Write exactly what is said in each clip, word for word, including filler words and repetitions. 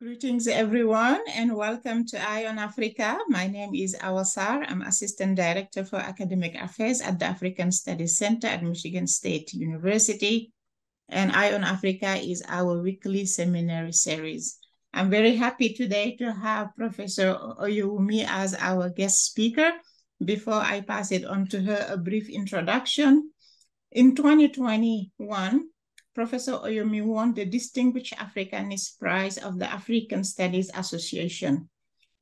Greetings everyone and welcome to Eye on Africa. My name is Awasar. I'm Assistant Director for Academic Affairs at the African Studies Center at Michigan State University. And Eye on Africa is our weekly seminary series. I'm very happy today to have Professor Oyewumi as our guest speaker. Before I pass it on to her, a brief introduction. In twenty twenty-one, Professor Oyewumi won the Distinguished Africanist Prize of the African Studies Association.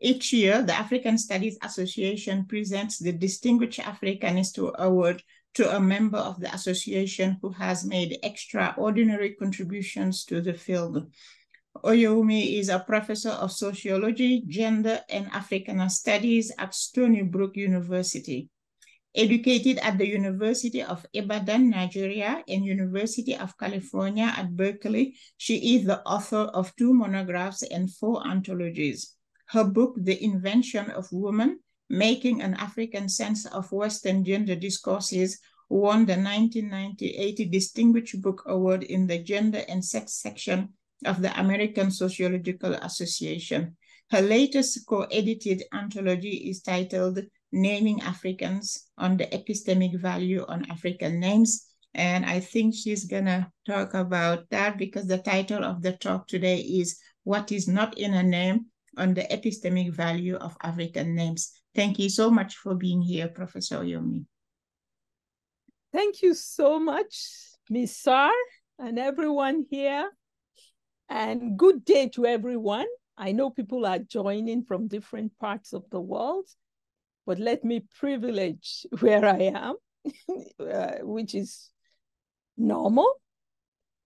Each year, the African Studies Association presents the Distinguished Africanist Award to a member of the association who has made extraordinary contributions to the field. Oyewumi is a professor of sociology, gender, and African studies at Stony Brook University. Educated at the University of Ibadan, Nigeria, and University of California at Berkeley, she is the author of two monographs and four anthologies. Her book, The Invention of Woman, Making an African Sense of Western Gender Discourses, won the nineteen ninety-eight Distinguished Book Award in the Gender and Sex section of the American Sociological Association. Her latest co-edited anthology is titled Naming Africans on the Epistemic Value on African Names. And I think she's gonna talk about that because the title of the talk today is What is Not in a Name on the Epistemic Value of African Names. Thank you so much for being here, Professor Oyewumi. Thank you so much, Miz Sar and everyone here. And good day to everyone. I know people are joining from different parts of the world, but let me privilege where I am, uh, which is normal.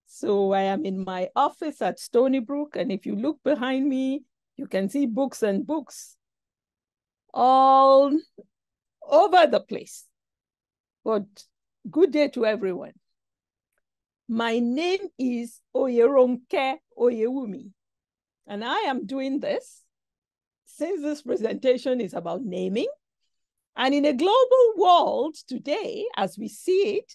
So I am in my office at Stony Brook, and if you look behind me, you can see books and books all over the place. But good day to everyone. My name is Oyeronke Oyewumi, and I am doing this since this presentation is about naming. And in a global world today, as we see it,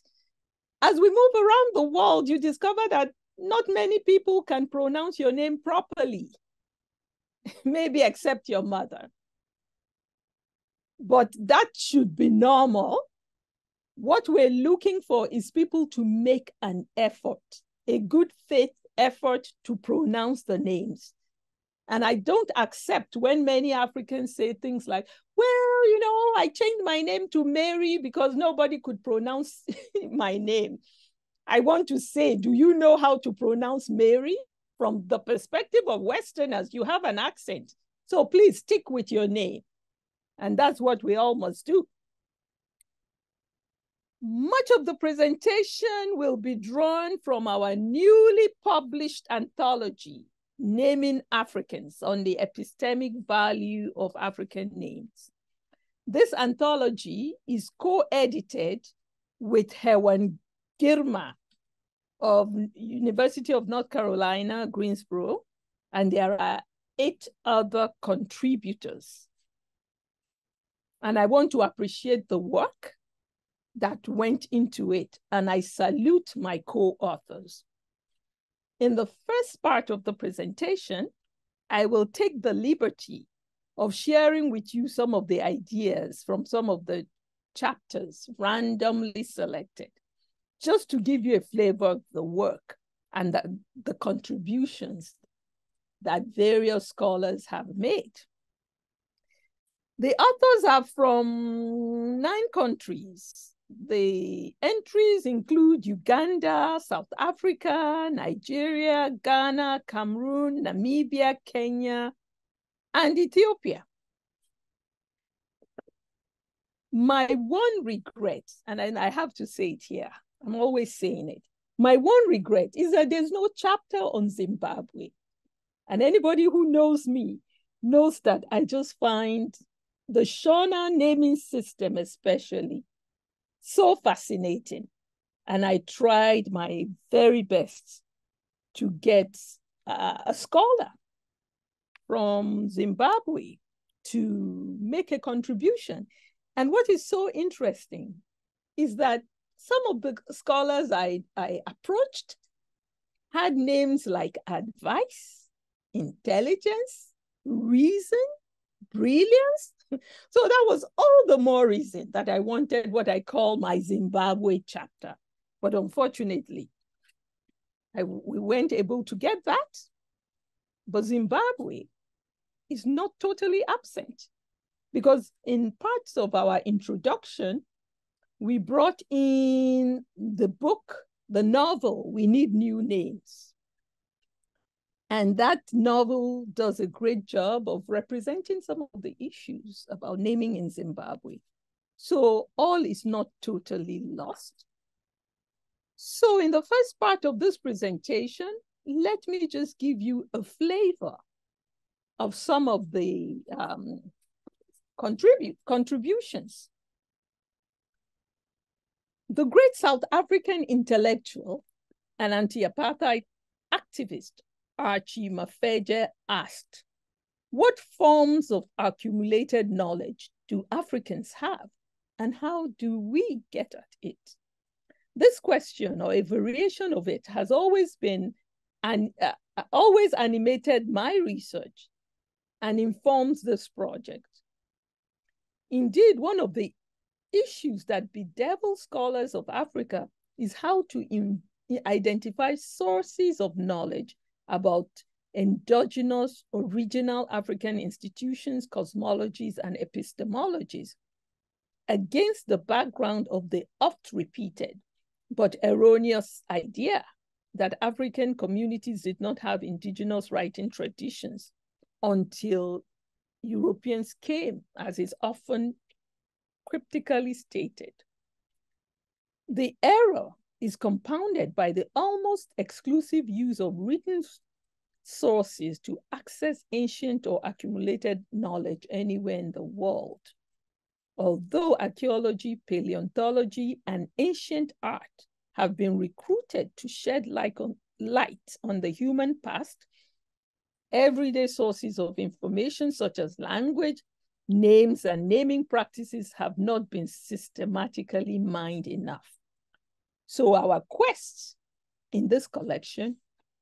as we move around the world, you discover that not many people can pronounce your name properly, maybe except your mother. But that should be normal. What we're looking for is people to make an effort, a good faith effort to pronounce the names. And I don't accept when many Africans say things like, well, you know, I changed my name to Mary because nobody could pronounce my name. I want to say, do you know how to pronounce Mary? From the perspective of Westerners, you have an accent. So please stick with your name. And that's what we all must do. Much of the presentation will be drawn from our newly published anthology, Naming Africans on the Epistemic Value of African Names. This anthology is co-edited with Hewan Girma of University of North Carolina, Greensboro, and there are eight other contributors. And I want to appreciate the work that went into it, and I salute my co-authors. In the first part of the presentation, I will take the liberty of sharing with you some of the ideas from some of the chapters randomly selected, just to give you a flavor of the work and the, the contributions that various scholars have made. The authors are from nine countries. The entries include Uganda, South Africa, Nigeria, Ghana, Cameroon, Namibia, Kenya, and Ethiopia. My one regret, and I have to say it here, I'm always saying it, my one regret is that there's no chapter on Zimbabwe. And anybody who knows me knows that I just find the Shona naming system especially so fascinating. And I tried my very best to get uh, a scholar from Zimbabwe to make a contribution. And what is so interesting is that some of the scholars I, I approached had names like Advice, intelligence, reason, brilliance. So that was all the more reason that I wanted what I call my Zimbabwe chapter. But unfortunately, I, we weren't able to get that. But Zimbabwe is not totally absent, because in parts of our introduction, we brought in the book, the novel, We Need New Names. And that novel does a great job of representing some of the issues about naming in Zimbabwe. So all is not totally lost. So in the first part of this presentation, let me just give you a flavor of some of the um, contribute, contributions. The great South African intellectual and anti-apartheid activist Archie Mafeje asked, what forms of accumulated knowledge do Africans have, and how do we get at it? This question, or a variation of it, has always been and uh, always animated my research and informs this project. Indeed, one of the issues that bedevil scholars of Africa is how to in, identify sources of knowledge about endogenous original African institutions, cosmologies, and epistemologies against the background of the oft-repeated but erroneous idea that African communities did not have indigenous writing traditions until Europeans came, as is often cryptically stated. The error is compounded by the almost exclusive use of written sources to access ancient or accumulated knowledge anywhere in the world. Although archaeology, paleontology, and ancient art have been recruited to shed light on, light on the human past, everyday sources of information such as language, names, and naming practices have not been systematically mined enough. So our quest in this collection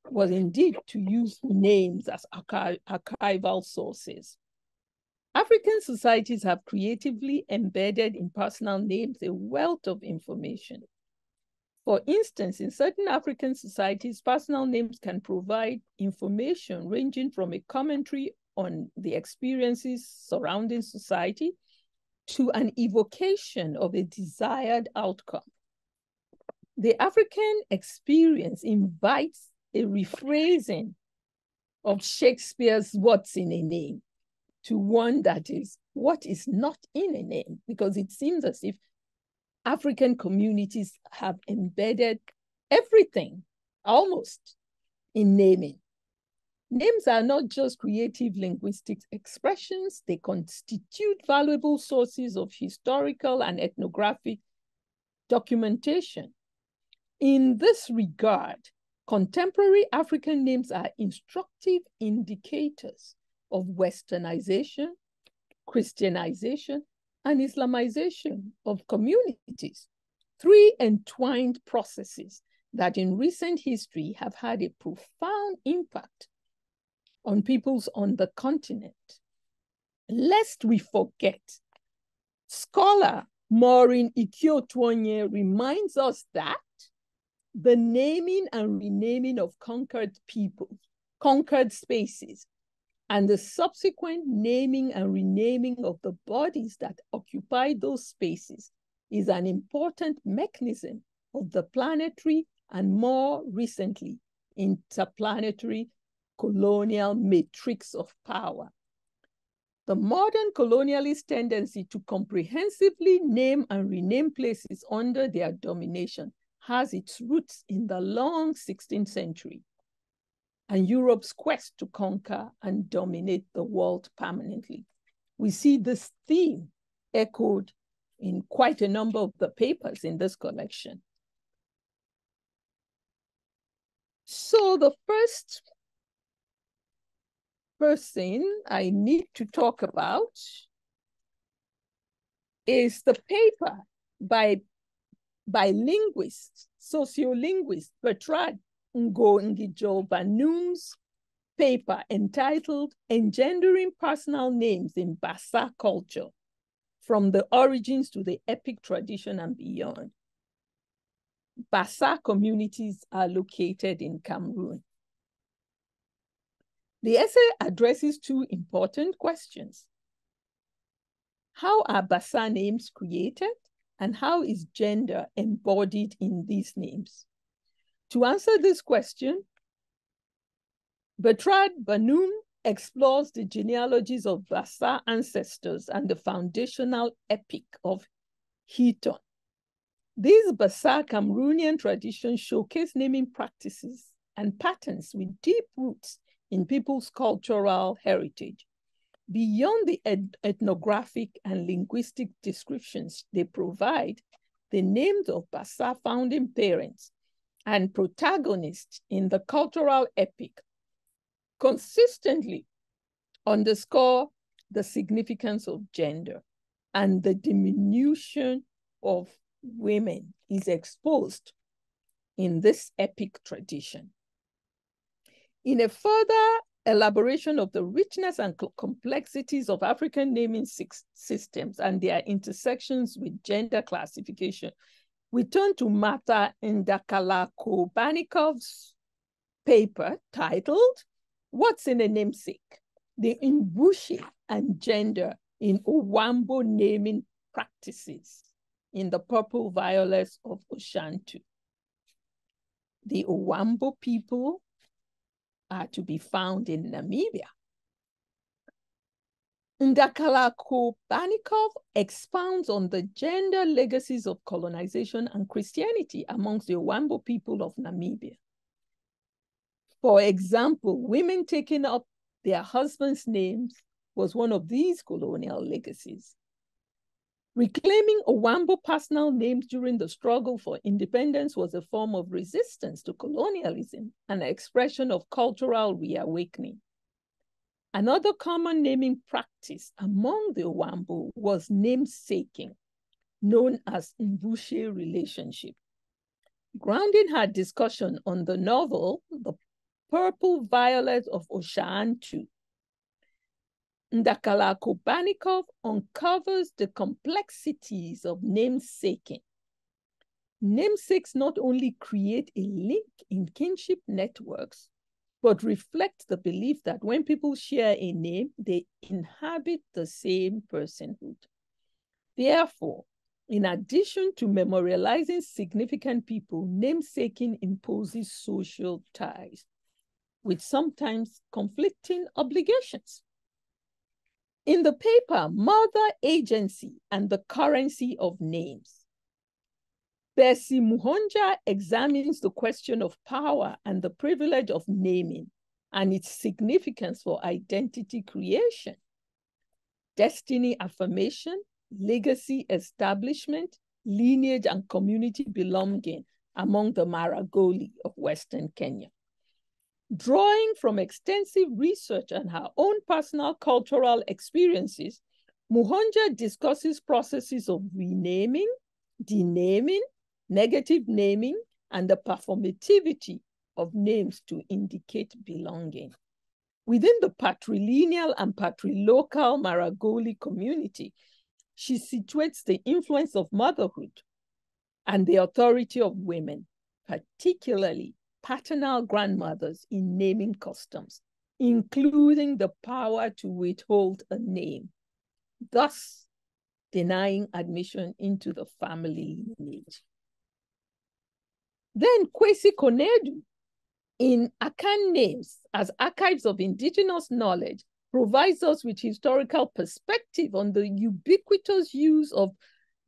was indeed to use names as archi- archival sources. African societies have creatively embedded in personal names a wealth of information. For instance, in certain African societies, personal names can provide information ranging from a commentary on the experiences surrounding society to an evocation of a desired outcome. The African experience invites a rephrasing of Shakespeare's "What's in a Name" to one that is "What is not in a name," because it seems as if African communities have embedded everything, almost, in naming. Names are not just creative linguistic expressions, they constitute valuable sources of historical and ethnographic documentation. In this regard, contemporary African names are instructive indicators of Westernization, Christianization, and Islamization of communities, three entwined processes that in recent history have had a profound impact on peoples on the continent. Lest we forget, scholar Maureen Ikiotuonye reminds us that the naming and renaming of conquered people, conquered spaces, and the subsequent naming and renaming of the bodies that occupy those spaces is an important mechanism of the planetary and more recently interplanetary colonial matrix of power. The modern colonialist tendency to comprehensively name and rename places under their domination has its roots in the long sixteenth century. And Europe's quest to conquer and dominate the world permanently. We see this theme echoed in quite a number of the papers in this collection. So the first person I need to talk about is the paper by, by linguist, sociolinguist Bertrand Ngo Ngijoba Noom's paper entitled Engendering Personal Names in Basaa Culture, From the Origins to the Epic Tradition and Beyond. Basaa communities are located in Cameroon. The essay addresses two important questions. How are Basaa names created, and how is gender embodied in these names? To answer this question, Bertrand Banum explores the genealogies of Basaa ancestors and the foundational epic of Hiton. These Basaa Cameroonian traditions showcase naming practices and patterns with deep roots in people's cultural heritage, beyond the eth ethnographic and linguistic descriptions they provide. The names of Basaa founding parents and protagonists in the cultural epic consistently underscore the significance of gender, and the diminution of women is exposed in this epic tradition. In a further elaboration of the richness and complexities of African naming systems and their intersections with gender classification, we turn to Martha Ndakalako-Banikov's paper titled What's in a Namesake? The Imbushi and Gender in Owambo Naming Practices in the Purple Violets of Oshantu. The Owambo people are to be found in Namibia. Ndakalako-Banikov expounds on the gender legacies of colonization and Christianity amongst the Owambo people of Namibia. For example, women taking up their husbands' names was one of these colonial legacies. Reclaiming Owambo personal names during the struggle for independence was a form of resistance to colonialism and an expression of cultural reawakening. Another common naming practice among the Owambo was namesaking, known as Mbushe relationship. Grounding her discussion on the novel, The Purple Violet of Oshantu, Ndakalako-Banikov uncovers the complexities of namesaking. Namesakes not only create a link in kinship networks, but reflect the belief that when people share a name, they inhabit the same personhood. Therefore, in addition to memorializing significant people, namesaking imposes social ties with sometimes conflicting obligations. In the paper, Mother Agency and the Currency of Names, Bessie Muhonja examines the question of power and the privilege of naming and its significance for identity creation, destiny affirmation, legacy establishment, lineage and community belonging among the Maragoli of Western Kenya. Drawing from extensive research and her own personal cultural experiences, Muhonja discusses processes of renaming, denaming, negative naming, and the performativity of names to indicate belonging. Within the patrilineal and patrilocal Maragoli community, she situates the influence of motherhood and the authority of women, particularly paternal grandmothers, in naming customs, including the power to withhold a name, thus denying admission into the family lineage. Then Kwesi Konadu, in Akan Names as Archives of Indigenous Knowledge, provides us with historical perspective on the ubiquitous use of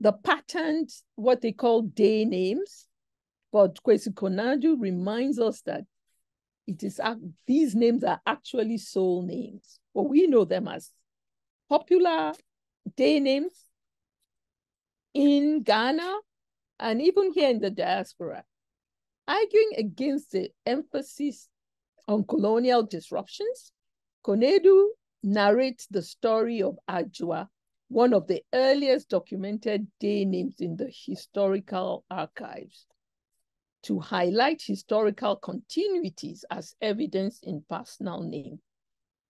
the patterned, what they call day names. But Kwesi Konadu reminds us that it is, these names are actually soul names, but we know them as popular day names in Ghana and even here in the diaspora. Arguing against the emphasis on colonial disruptions, Konadu narrates the story of Ajua, one of the earliest documented day names in the historical archives. to highlight historical continuities as evidenced in personal name.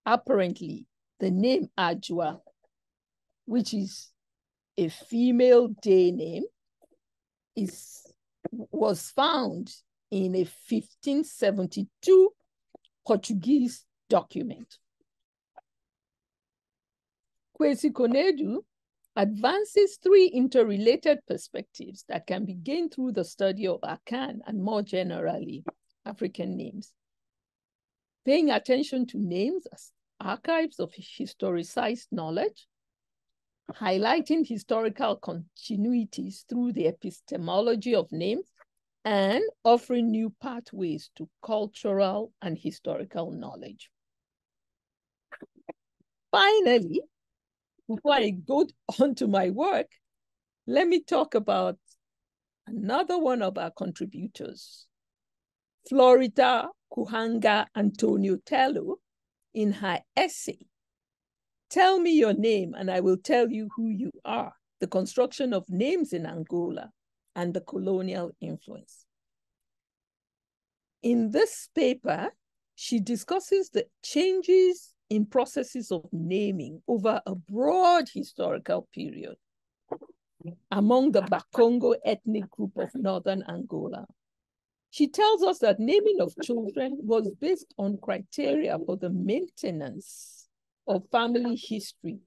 Apparently, the name Ajua, which is a female day name, is, was found in a fifteen seventy-two Portuguese document. Kwesi Konadu advances three interrelated perspectives that can be gained through the study of Akan and more generally, African names. Paying attention to names as archives of historicized knowledge, highlighting historical continuities through the epistemology of names, and offering new pathways to cultural and historical knowledge. Finally, before I go on to my work, let me talk about another one of our contributors, Florita Kuhanga Antonio Tello, in her essay, "Tell Me Your Name and I Will Tell You Who You Are, The Construction of Names in Angola and the Colonial Influence." In this paper, she discusses the changes in processes of naming over a broad historical period among the Bakongo ethnic group of northern Angola. She tells us that naming of children was based on criteria for the maintenance of family history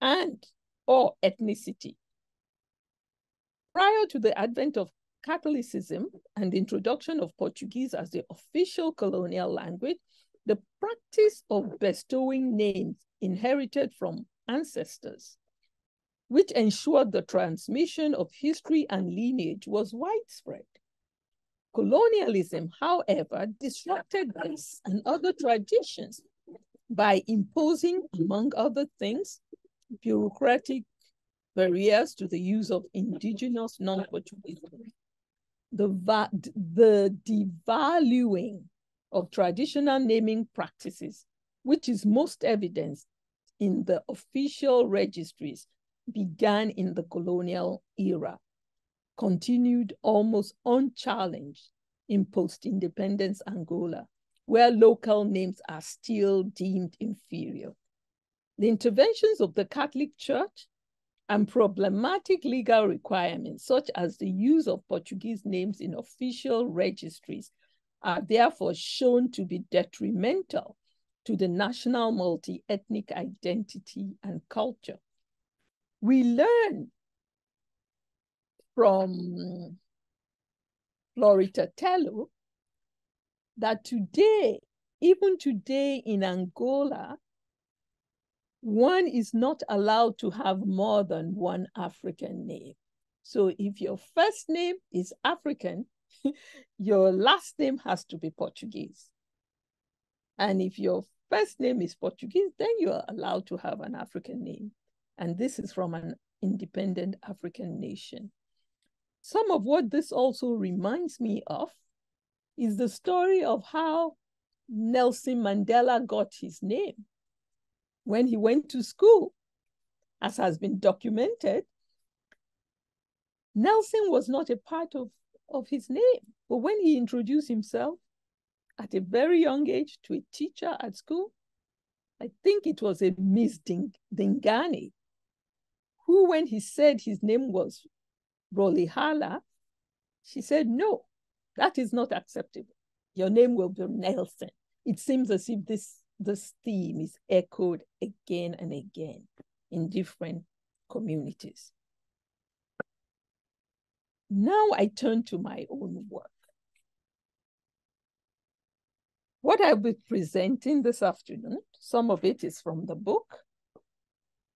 and or ethnicity. Prior to the advent of Catholicism and the introduction of Portuguese as the official colonial language, the practice of bestowing names inherited from ancestors, which ensured the transmission of history and lineage, was widespread. Colonialism, however, disrupted this and other traditions by imposing, among other things, bureaucratic barriers to the use of indigenous non-Portuguese. The, the devaluing of traditional naming practices, which is most evident in the official registries, began in the colonial era, continued almost unchallenged in post-independence Angola, where local names are still deemed inferior. The interventions of the Catholic Church and problematic legal requirements, such as the use of Portuguese names in official registries, are therefore shown to be detrimental to the national multi-ethnic identity and culture. We learn from Florita Tello that today, even today in Angola, one is not allowed to have more than one African name. So if your first name is African, your last name has to be Portuguese. And if your first name is Portuguese, then you are allowed to have an African name. And this is from an independent African nation. Some of what this also reminds me of is the story of how Nelson Mandela got his name. When he went to school, as has been documented, Nelson was not a part of of his name. But when he introduced himself at a very young age to a teacher at school, I think it was a Miss Ding Dingane, who, when he said his name was Rolihala, she said, "No, that is not acceptable. Your name will be Nelson." It seems as if this, this theme is echoed again and again in different communities. Now I turn to my own work. What I'll be presenting this afternoon, some of it is from the book,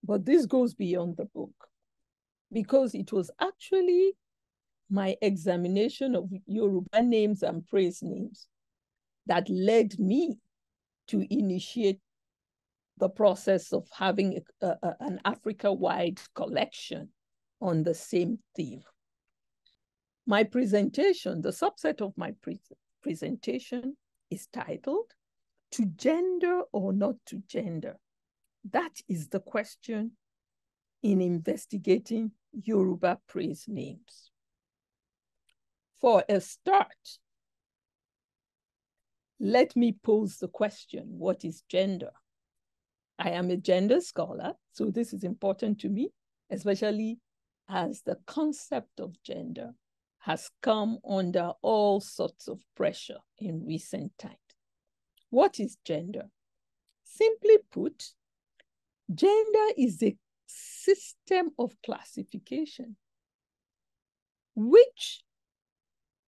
but this goes beyond the book because it was actually my examination of Yoruba names and praise names that led me to initiate the process of having a, a, an Africa-wide collection on the same theme. My presentation, the subset of my pre presentation is titled, "To Gender or Not to Gender?" That is the question in investigating Yoruba praise names. For a start, let me pose the question, what is gender? I am a gender scholar, so this is important to me, especially as the concept of gender has come under all sorts of pressure in recent times. What is gender? Simply put, gender is a system of classification, which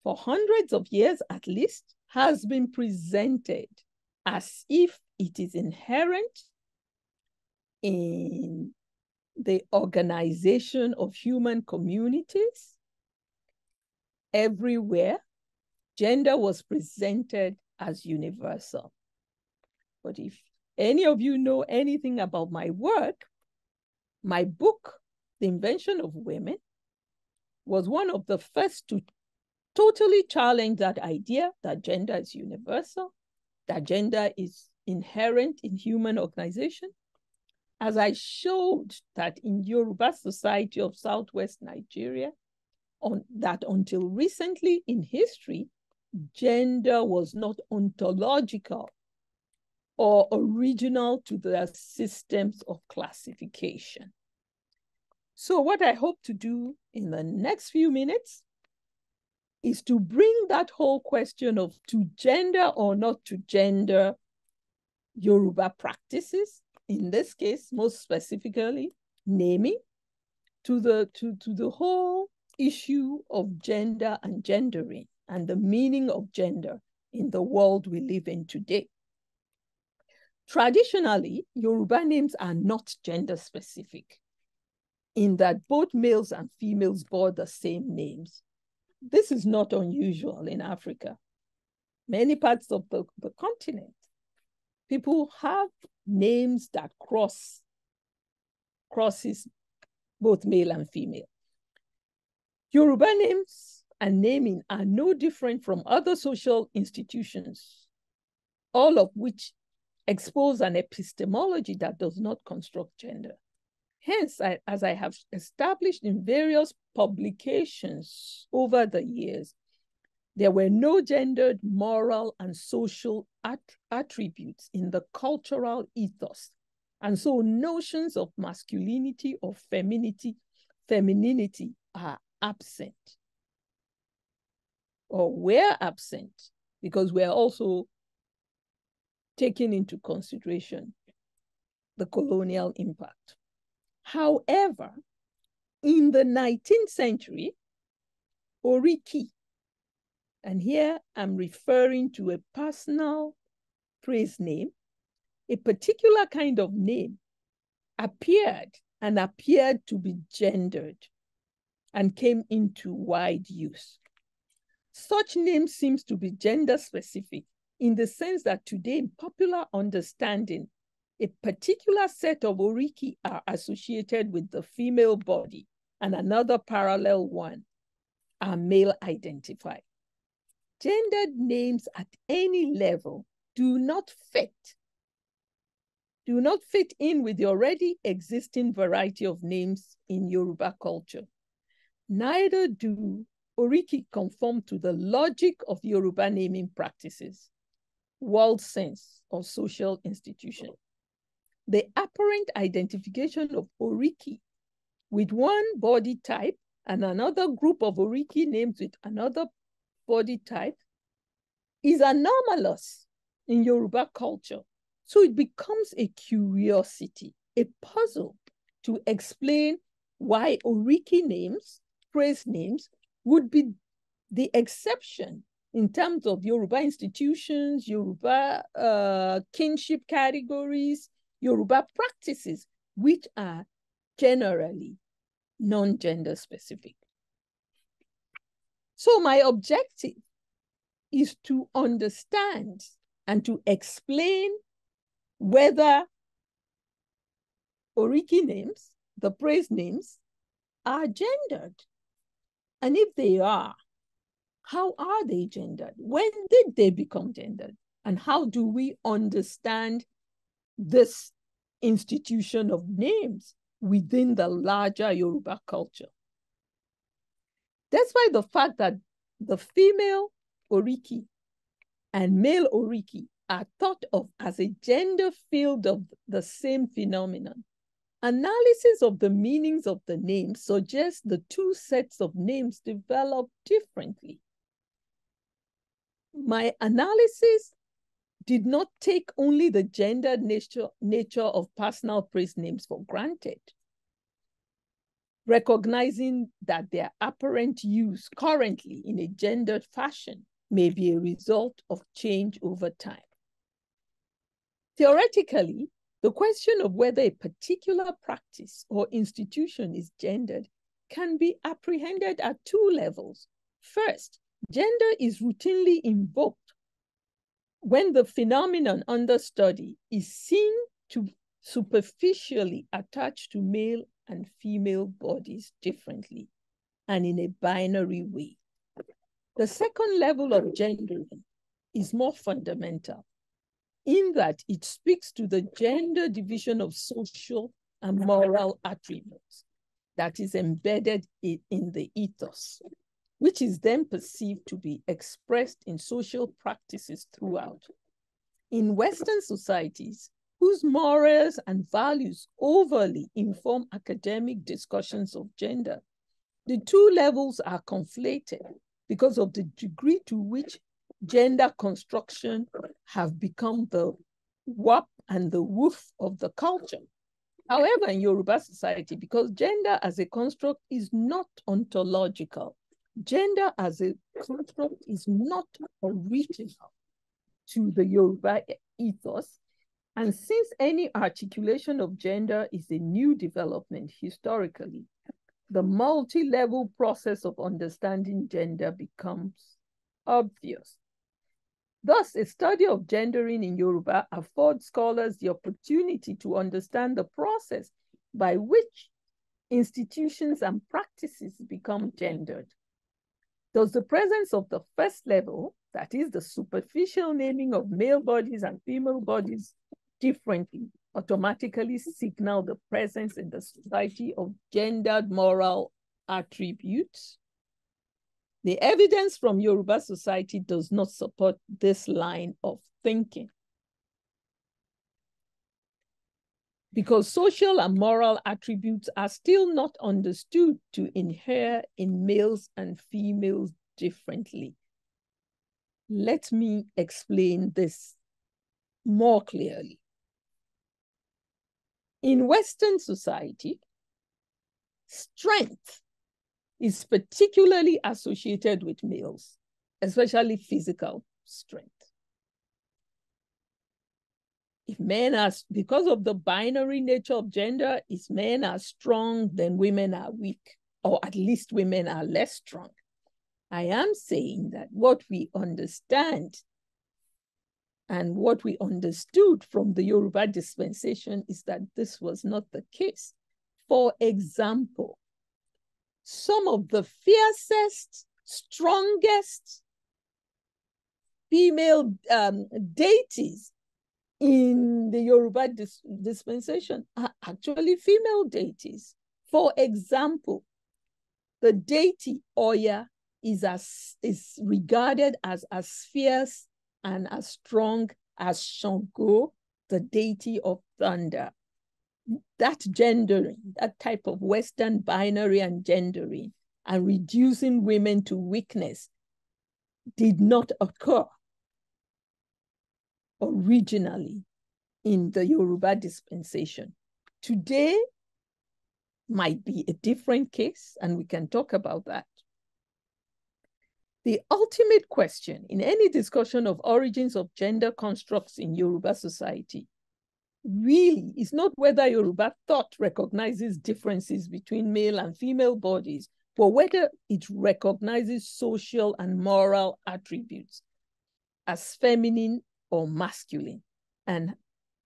for hundreds of years at least has been presented as if it is inherent in the organization of human communities. Everywhere, gender was presented as universal. But if any of you know anything about my work, my book, The Invention of Women, was one of the first to totally challenge that idea that gender is universal, that gender is inherent in human organization, as I showed that in Yoruba society of Southwest Nigeria, on that until recently in history, gender was not ontological or original to the systems of classification. So what I hope to do in the next few minutes is to bring that whole question of to gender or not to gender Yoruba practices, in this case, most specifically, naming, to the, to, to the whole issue of gender and gendering and the meaning of gender in the world we live in today. Traditionally, Yoruba names are not gender specific in that both males and females bore the same names. This is not unusual in Africa. Many parts of the, the continent, people have names that cross, crosses both male and female. Yoruba names and naming are no different from other social institutions, all of which expose an epistemology that does not construct gender. Hence, I, as I have established in various publications over the years, there were no gendered moral and social at attributes in the cultural ethos. And so notions of masculinity or femininity, femininity are absent, or were absent, because we're also taking into consideration the colonial impact. However, in the nineteenth century, Oriki, and here I'm referring to a personal praise name, a particular kind of name appeared and appeared to be gendered and came into wide use. Such name seems to be gender specific in the sense that today in popular understanding, a particular set of Oriki are associated with the female body and another parallel one are male identified. Gendered names at any level do not fit, do not fit in with the already existing variety of names in Yoruba culture. Neither do Oriki conform to the logic of Yoruba naming practices, world sense, or social institution. The apparent identification of Oriki with one body type and another group of Oriki names with another body type is anomalous in Yoruba culture. So it becomes a curiosity, a puzzle to explain why Oriki names, praise names, would be the exception in terms of Yoruba institutions, Yoruba uh, kinship categories, Yoruba practices, which are generally non-gender specific. So my objective is to understand and to explain whether Oriki names, the praise names, are gendered. And if they are, how are they gendered? When did they become gendered? And how do we understand this institution of names within the larger Yoruba culture? Despite the fact that the female Oriki and male Oriki are thought of as a gender field of the same phenomenon. Analysis of the meanings of the names suggests the two sets of names develop differently. My analysis did not take only the gender nature, nature of personal place names for granted. Recognizing that their apparent use currently in a gendered fashion may be a result of change over time. Theoretically, the question of whether a particular practice or institution is gendered can be apprehended at two levels. First, gender is routinely invoked when the phenomenon under study is seen to superficially attach to male and female bodies differently and in a binary way. The second level of gendering is more fundamental in that it speaks to the gender division of social and moral attributes that is embedded in, in the ethos, which is then perceived to be expressed in social practices throughout. In Western societies, whose morals and values overly inform academic discussions of gender, the two levels are conflated because of the degree to which gender construction have become the warp and the woof of the culture. However, in Yoruba society, because gender as a construct is not ontological, gender as a construct is not original to the Yoruba ethos, and since any articulation of gender is a new development historically, the multi-level process of understanding gender becomes obvious. Thus, a study of gendering in Yoruba affords scholars the opportunity to understand the process by which institutions and practices become gendered. Does the presence of the first level, that is the superficial naming of male bodies and female bodies differently, automatically signal the presence in the society of gendered moral attributes? The evidence from Yoruba society does not support this line of thinking, because social and moral attributes are still not understood to inhere in males and females differently. Let me explain this more clearly. In Western society, strength is particularly associated with males, especially physical strength. If men are, because of the binary nature of gender, if men are strong, then women are weak, or at least women are less strong. I am saying that what we understand and what we understood from the Yoruba dispensation is that this was not the case. For example, some of the fiercest, strongest female um, deities in the Yoruba dis dispensation are actually female deities. For example, the deity Oya is, as, is regarded as as fierce and as strong as Shango, the deity of thunder. That gendering, that type of Western binary and gendering and reducing women to weakness did not occur originally in the Yoruba dispensation. Today might be a different case, and we can talk about that. The ultimate question in any discussion of origins of gender constructs in Yoruba society really is not whether Yoruba thought recognizes differences between male and female bodies, but whether it recognizes social and moral attributes as feminine or masculine, and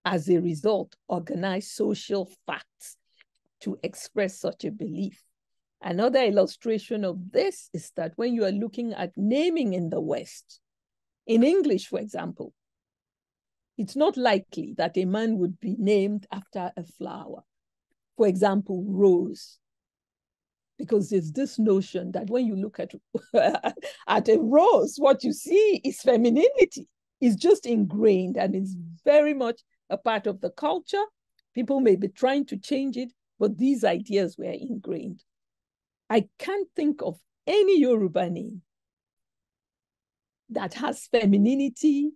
as a result, organize social facts to express such a belief. Another illustration of this is that when you are looking at naming in the West, in English, for example, it's not likely that a man would be named after a flower. For example, Rose. because there's this notion that when you look at, at a rose, what you see is femininity. It's just ingrained and it's very much a part of the culture. People may be trying to change it, but these ideas were ingrained. I can't think of any Yoruba name that has femininity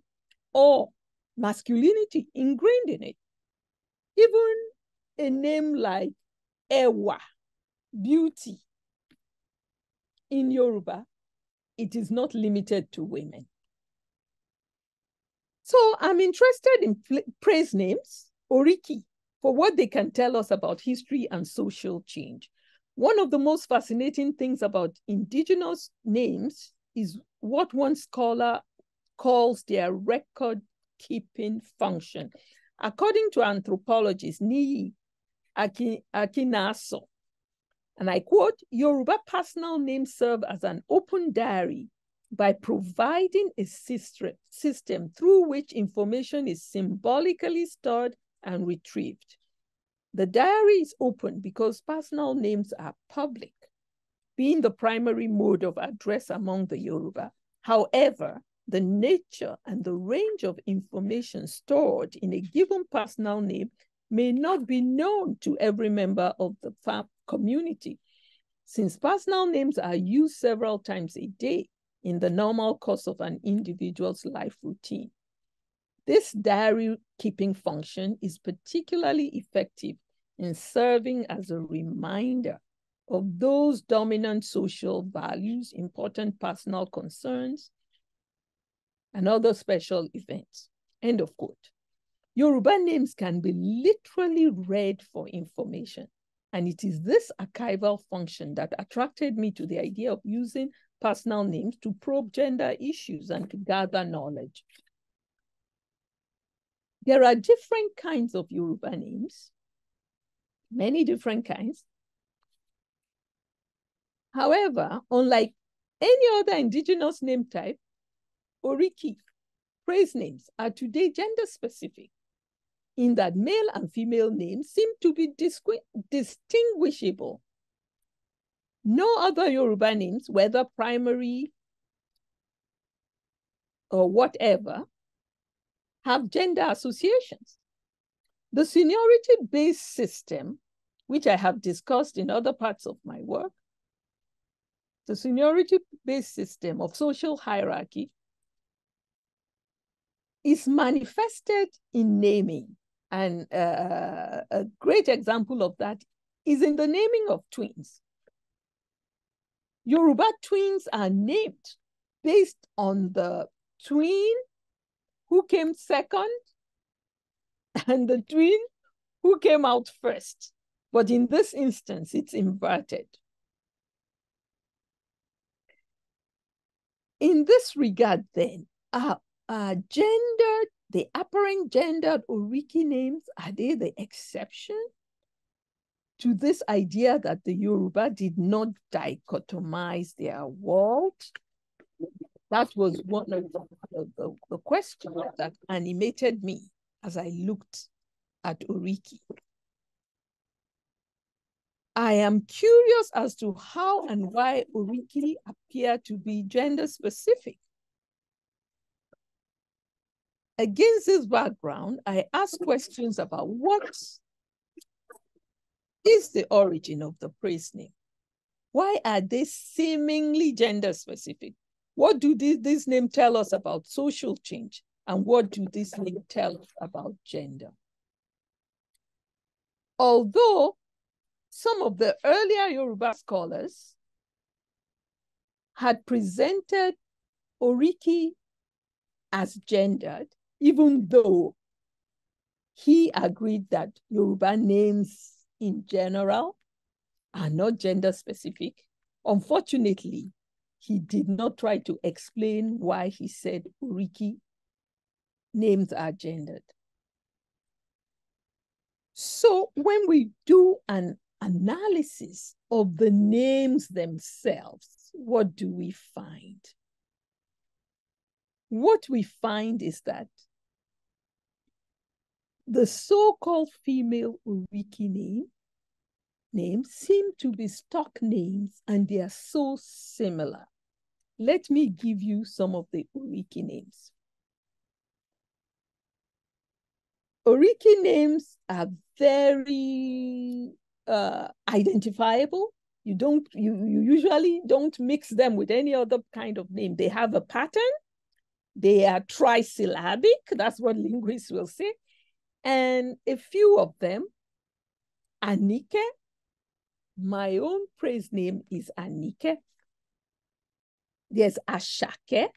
or masculinity ingrained in it. Even a name like Ewa, beauty, in Yoruba, it is not limited to women. So I'm interested in praise names, Oriki, for what they can tell us about history and social change. One of the most fascinating things about indigenous names is what one scholar calls their record-keeping function. According to anthropologist Niyi Akinaso, and I quote, Yoruba personal names serve as an open diary by providing a system through which information is symbolically stored and retrieved. The diary is open because personal names are public, being the primary mode of address among the Yoruba. However, the nature and the range of information stored in a given personal name may not be known to every member of the community. Since personal names are used several times a day in the normal course of an individual's life routine, this diary-keeping function is particularly effective in serving as a reminder of those dominant social values, important personal concerns, and other special events, end of quote. Yoruba names can be literally read for information, and it is this archival function that attracted me to the idea of using personal names to probe gender issues and to gather knowledge. There are different kinds of Yoruba names, many different kinds. However, unlike any other indigenous name type, Oriki, praise names, are today gender specific, in that male and female names seem to be distinguishable. No other Yoruba names, whether primary or whatever, have gender associations. The seniority-based system, which I have discussed in other parts of my work, the seniority-based system of social hierarchy is manifested in naming. And uh, a great example of that is in the naming of twins. Yoruba twins are named based on the twin who came second and the twin who came out first. But in this instance, it's inverted. In this regard then, are, are gendered, the apparent gendered Oriki names, are they the exception to this idea that the Yoruba did not dichotomize their world? That was one of the, the, the questions that animated me as I looked at Oriki. I am curious as to how and why Oriki appear to be gender specific. Against this background, I asked questions about what is the origin of the praise name? Why are they seemingly gender specific? What do this, this name tell us about social change? And what do this name tell us about gender? Although some of the earlier Yoruba scholars had presented Oriki as gendered, even though he agreed that Yoruba names in general are not gender specific, unfortunately, he did not try to explain why he said Oriki names are gendered. So when we do an analysis of the names themselves, what do we find? What we find is that the so-called female Oriki name names seem to be stock names, and they are so similar. Let me give you some of the Oriki names. Oriki names are very uh, identifiable. You don't, you, you usually don't mix them with any other kind of name. They have a pattern. They are trisyllabic. That's what linguists will say. And a few of them, Anike. My own praise name is Anike. There's Ashake.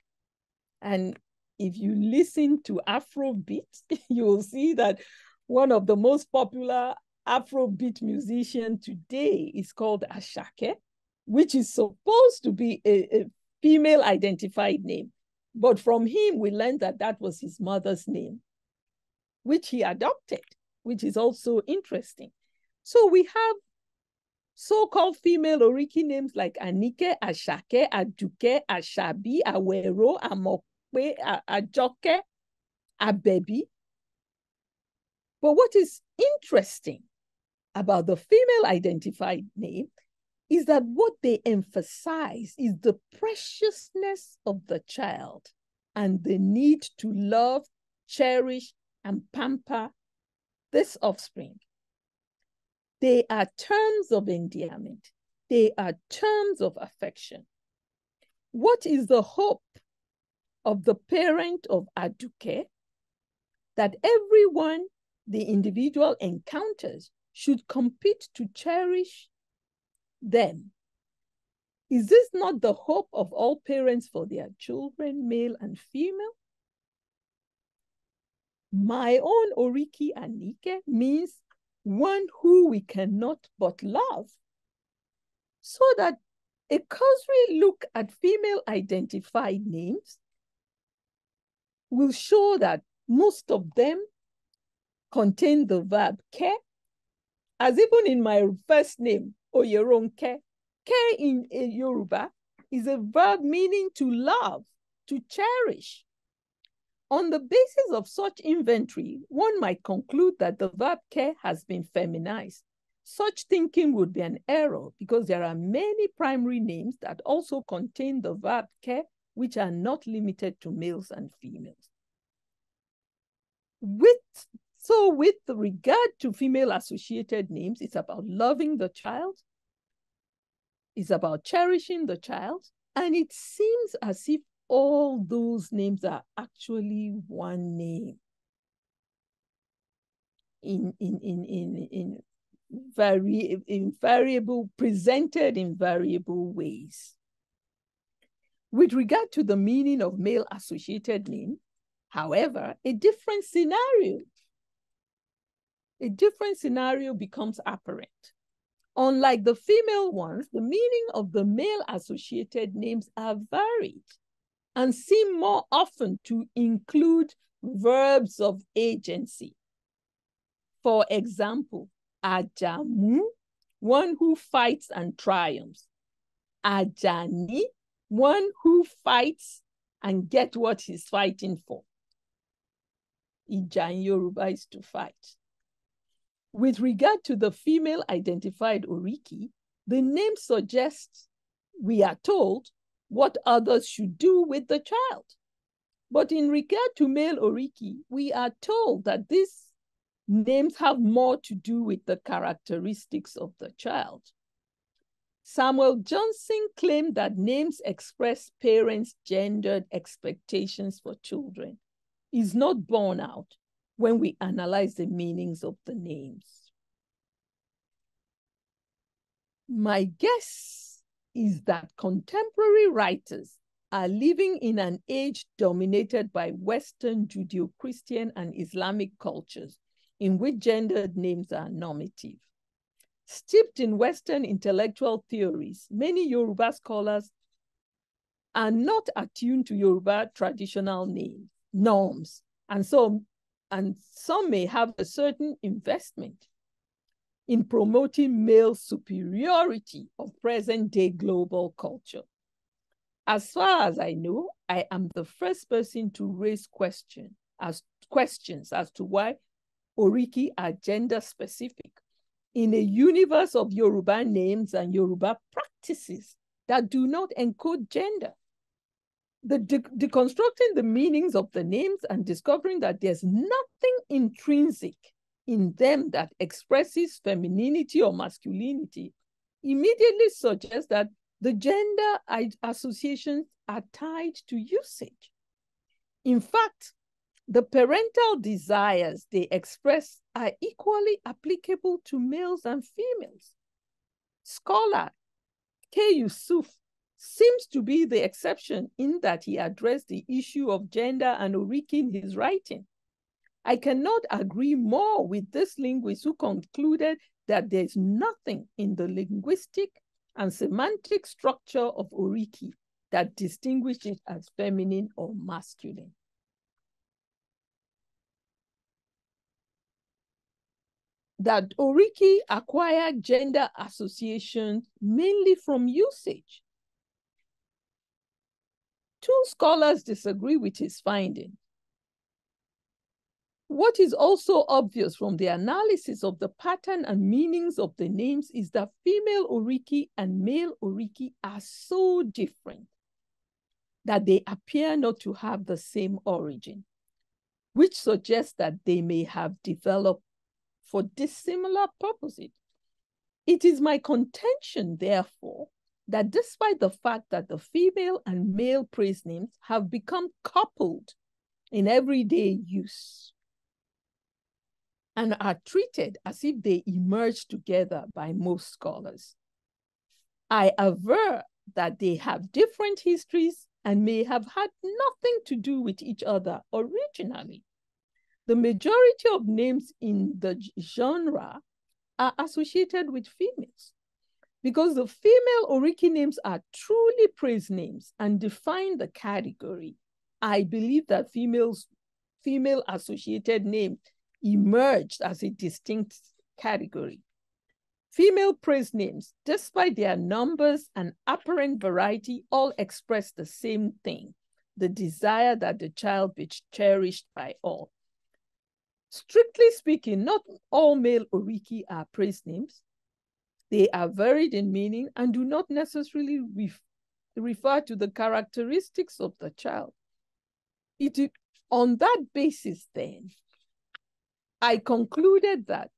And if you listen to Afrobeat, you'll see that one of the most popular Afrobeat musician today is called Ashake, which is supposed to be a, a female identified name. But from him, we learned that that was his mother's name, which he adopted, which is also interesting. So we have so-called female Oriki names like Anike, Ashake, Aduke, Ashabi, Awero, Amokpe, Ajoke, Abebi. But what is interesting about the female identified name is that what they emphasize is the preciousness of the child and the need to love, cherish, and pamper this offspring. They are terms of endearment. They are terms of affection. What is the hope of the parent of Aduke? That everyone the individual encounters should compete to cherish them. Is this not the hope of all parents for their children, male and female? My own Oriki Anike means one who we cannot but love. So that a cursory look at female identified names will show that most of them contain the verb ke, as even in my first name, Oyeronke. Ke in Yoruba is a verb meaning to love, to cherish. On the basis of such inventory, one might conclude that the verb ke has been feminized. Such thinking would be an error because there are many primary names that also contain the verb ke, which are not limited to males and females. With So with regard to female associated names, it's about loving the child, it's about cherishing the child, and it seems as if all those names are actually one name in, in, in, in, in, vari in variable, presented in variable ways. With regard to the meaning of male associated name, however, a different scenario A different scenario becomes apparent. Unlike the female ones, the meaning of the male-associated names are varied and seem more often to include verbs of agency. For example, Ajamu, one who fights and triumphs. Ajani, one who fights and gets what he's fighting for. Ija in Yoruba is to fight. With regard to the female identified Oriki, the name suggests we are told what others should do with the child. But in regard to male Oriki, we are told that these names have more to do with the characteristics of the child. Samuel Johnson claimed that names express parents' gendered expectations for children. Is not borne out when we analyze the meanings of the names. My guess is that contemporary writers are living in an age dominated by Western Judeo-Christian and Islamic cultures in which gendered names are normative. Steeped in Western intellectual theories, many Yoruba scholars are not attuned to Yoruba traditional name, norms, and so and some may have a certain investment in promoting male superiority of present-day global culture. As far as I know, I am the first person to raise question as, questions as to why Oriki are gender-specific in a universe of Yoruba names and Yoruba practices that do not encode gender. The de deconstructing the meanings of the names and discovering that there's nothing intrinsic in them that expresses femininity or masculinity immediately suggests that the gender associations are tied to usage. In fact, the parental desires they express are equally applicable to males and females. Scholar K. Yusuf seems to be the exception in that he addressed the issue of gender and Oriki in his writing. I cannot agree more with this linguist who concluded that there is nothing in the linguistic and semantic structure of Oriki that distinguishes it as feminine or masculine. That Oriki acquired gender associations mainly from usage. Two scholars disagree with his finding. What is also obvious from the analysis of the pattern and meanings of the names is that female Oriki and male Oriki are so different that they appear not to have the same origin, which suggests that they may have developed for dissimilar purposes. It is my contention, therefore, that despite the fact that the female and male praise names have become coupled in everyday use, and are treated as if they emerge together by most scholars, I aver that they have different histories and may have had nothing to do with each other originally. The majority of names in the genre are associated with females because the female Oriki names are truly praise names and define the category. I believe that females, female associated names emerged as a distinct category. Female praise names, despite their numbers and apparent variety, all express the same thing, the desire that the child be cherished by all. Strictly speaking, not all male Oriki are praise names. They are varied in meaning and do not necessarily ref refer to the characteristics of the child. It is on that basis, then, I concluded that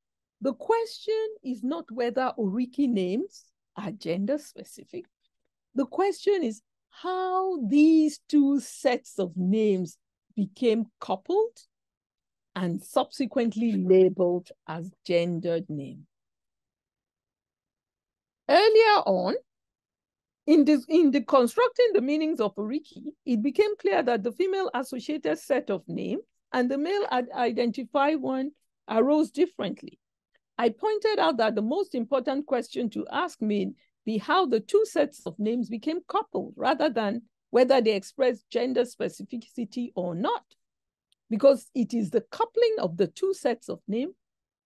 the question is not whether Oriki names are gender specific. The question is how these two sets of names became coupled and subsequently labeled as gendered names. Earlier on, in this, in deconstructing the meanings of Oriki, it became clear that the female associated set of names and the male identified one arose differently. I pointed out that the most important question to ask may be how the two sets of names became coupled rather than whether they express gender specificity or not, because it is the coupling of the two sets of name,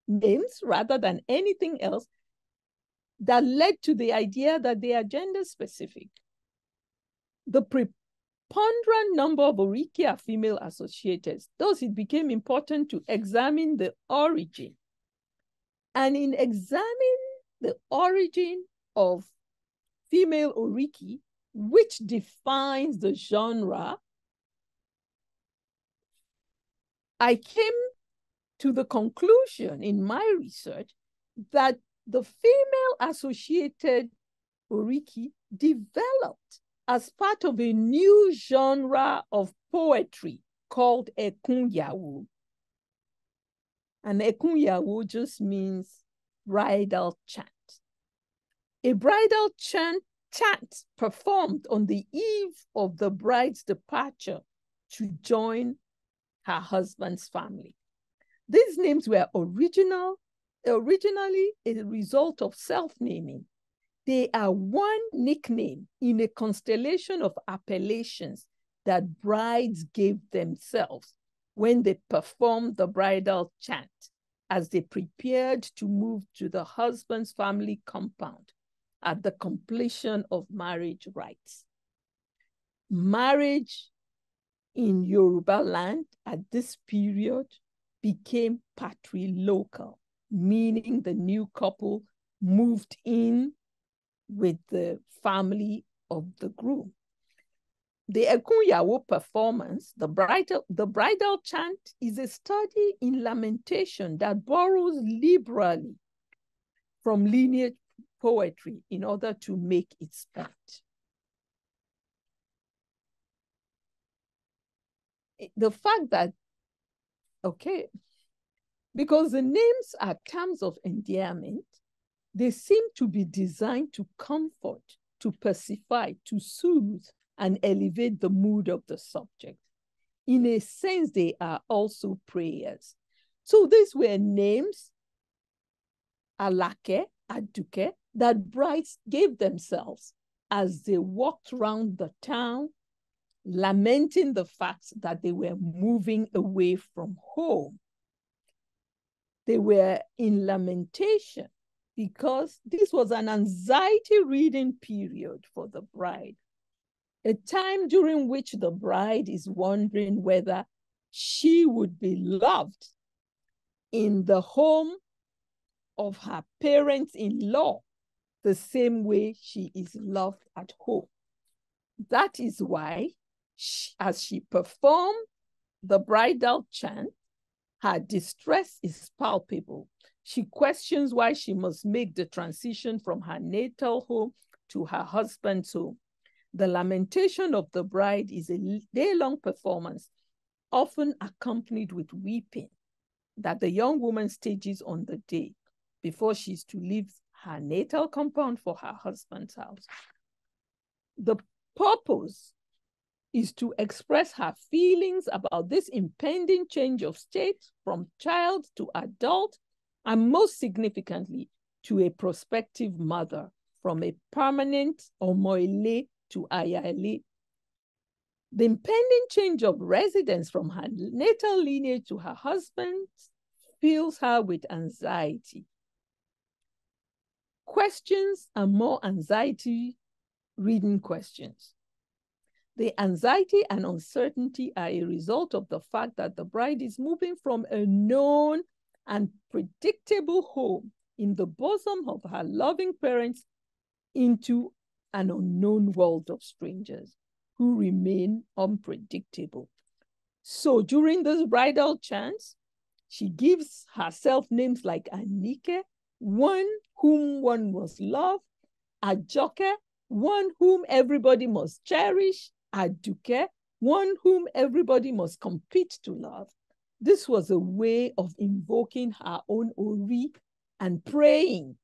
names rather than anything else that led to the idea that they are gender specific. The pre Ponderant number of Oriki are female associated. Thus, it became important to examine the origin. And in examining the origin of female Oriki, which defines the genre, I came to the conclusion in my research that the female associated Oriki developed as part of a new genre of poetry called Ekun Yawo. And Ekun Yawo just means bridal chant. A bridal chant, chant performed on the eve of the bride's departure to join her husband's family. These names were original, originally a result of self-naming. They are one nickname in a constellation of appellations that brides gave themselves when they performed the bridal chant as they prepared to move to the husband's family compound at the completion of marriage rites. Marriage in Yoruba land at this period became patrilocal, meaning the new couple moved in with the family of the groom. The Ekun Yawo performance, the bridal, the bridal chant, is a study in lamentation that borrows liberally from lineage poetry in order to make its part. The fact that, okay, because the names are terms of endearment, they seem to be designed to comfort, to pacify, to soothe, and elevate the mood of the subject. In a sense, they are also prayers. So these were names, Alake, Aduke, that brides gave themselves as they walked round the town, lamenting the fact that they were moving away from home. They were in lamentation because this was an anxiety ridden period for the bride, a time during which the bride is wondering whether she would be loved in the home of her parents-in-law the same way she is loved at home. That is why, she, as she performed the bridal chant, her distress is palpable. She questions why she must make the transition from her natal home to her husband's home. The lamentation of the bride is a day-long performance, often accompanied with weeping, that the young woman stages on the day before she is to leave her natal compound for her husband's house. The purpose is to express her feelings about this impending change of state from child to adult, and most significantly, to a prospective mother, from a permanent omoile to ayale. The impending change of residence from her natal lineage to her husband fills her with anxiety. Questions and more anxiety reading questions. The anxiety and uncertainty are a result of the fact that the bride is moving from a known and predictable home in the bosom of her loving parents into an unknown world of strangers who remain unpredictable. So during this bridal chant, she gives herself names like Anike, one whom one must love, Ajoke, one whom everybody must cherish, Aduke, one whom everybody must compete to love. This was a way of invoking her own Ori and praying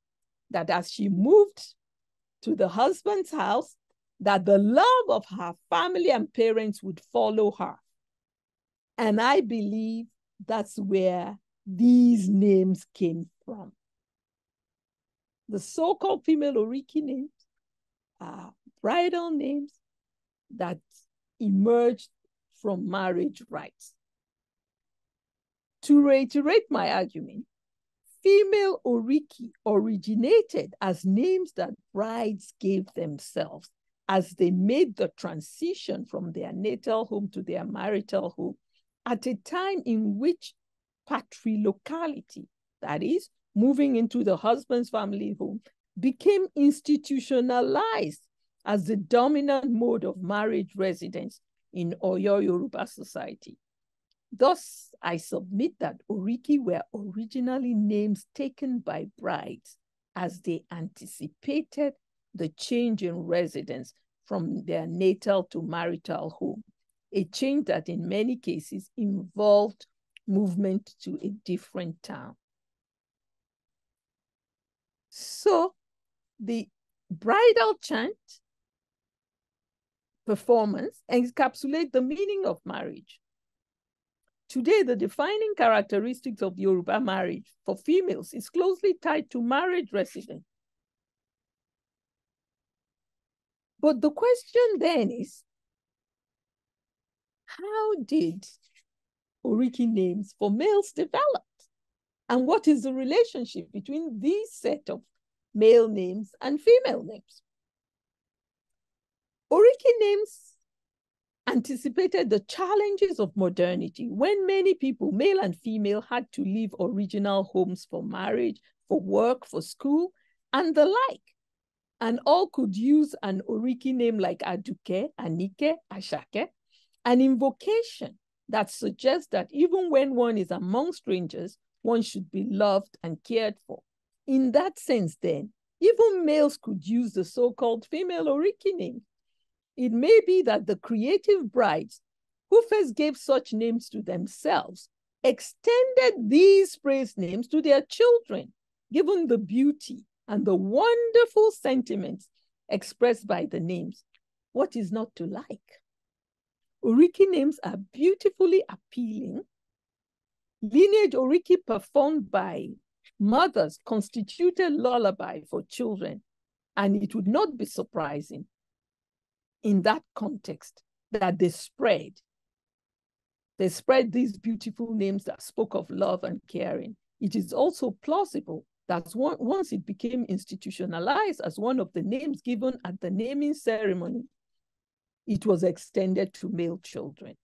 that as she moved to the husband's house, that the love of her family and parents would follow her. And I believe that's where these names came from. The so-called female Oriki names, Uh, bridal names that emerged from marriage rites. To reiterate my argument, female Oriki originated as names that brides gave themselves as they made the transition from their natal home to their marital home at a time in which patrilocality, that is, moving into the husband's family home, became institutionalized as the dominant mode of marriage residence in Oyo Yoruba society. Thus, I submit that Oriki were originally names taken by brides as they anticipated the change in residence from their natal to marital home, a change that in many cases involved movement to a different town. So, the bridal chant performance encapsulates the meaning of marriage. Today, the defining characteristics of Yoruba marriage for females is closely tied to marriage residence. But the question then is, how did Oriki names for males develop? And what is the relationship between these set of male names and female names? Oriki names anticipated the challenges of modernity when many people, male and female, had to leave original homes for marriage, for work, for school, and the like. And all could use an Oriki name like Aduke, Anike, Ashake, an invocation that suggests that even when one is among strangers, one should be loved and cared for. In that sense, then, even males could use the so-called female Oriki name. It may be that the creative brides who first gave such names to themselves extended these praise names to their children, given the beauty and the wonderful sentiments expressed by the names. What is not to like? Oriki names are beautifully appealing. Lineage Oriki performed by mothers constituted lullaby for children, and it would not be surprising in that context that they spread. They spread these beautiful names that spoke of love and caring. It is also plausible that once it became institutionalized as one of the names given at the naming ceremony, it was extended to male children.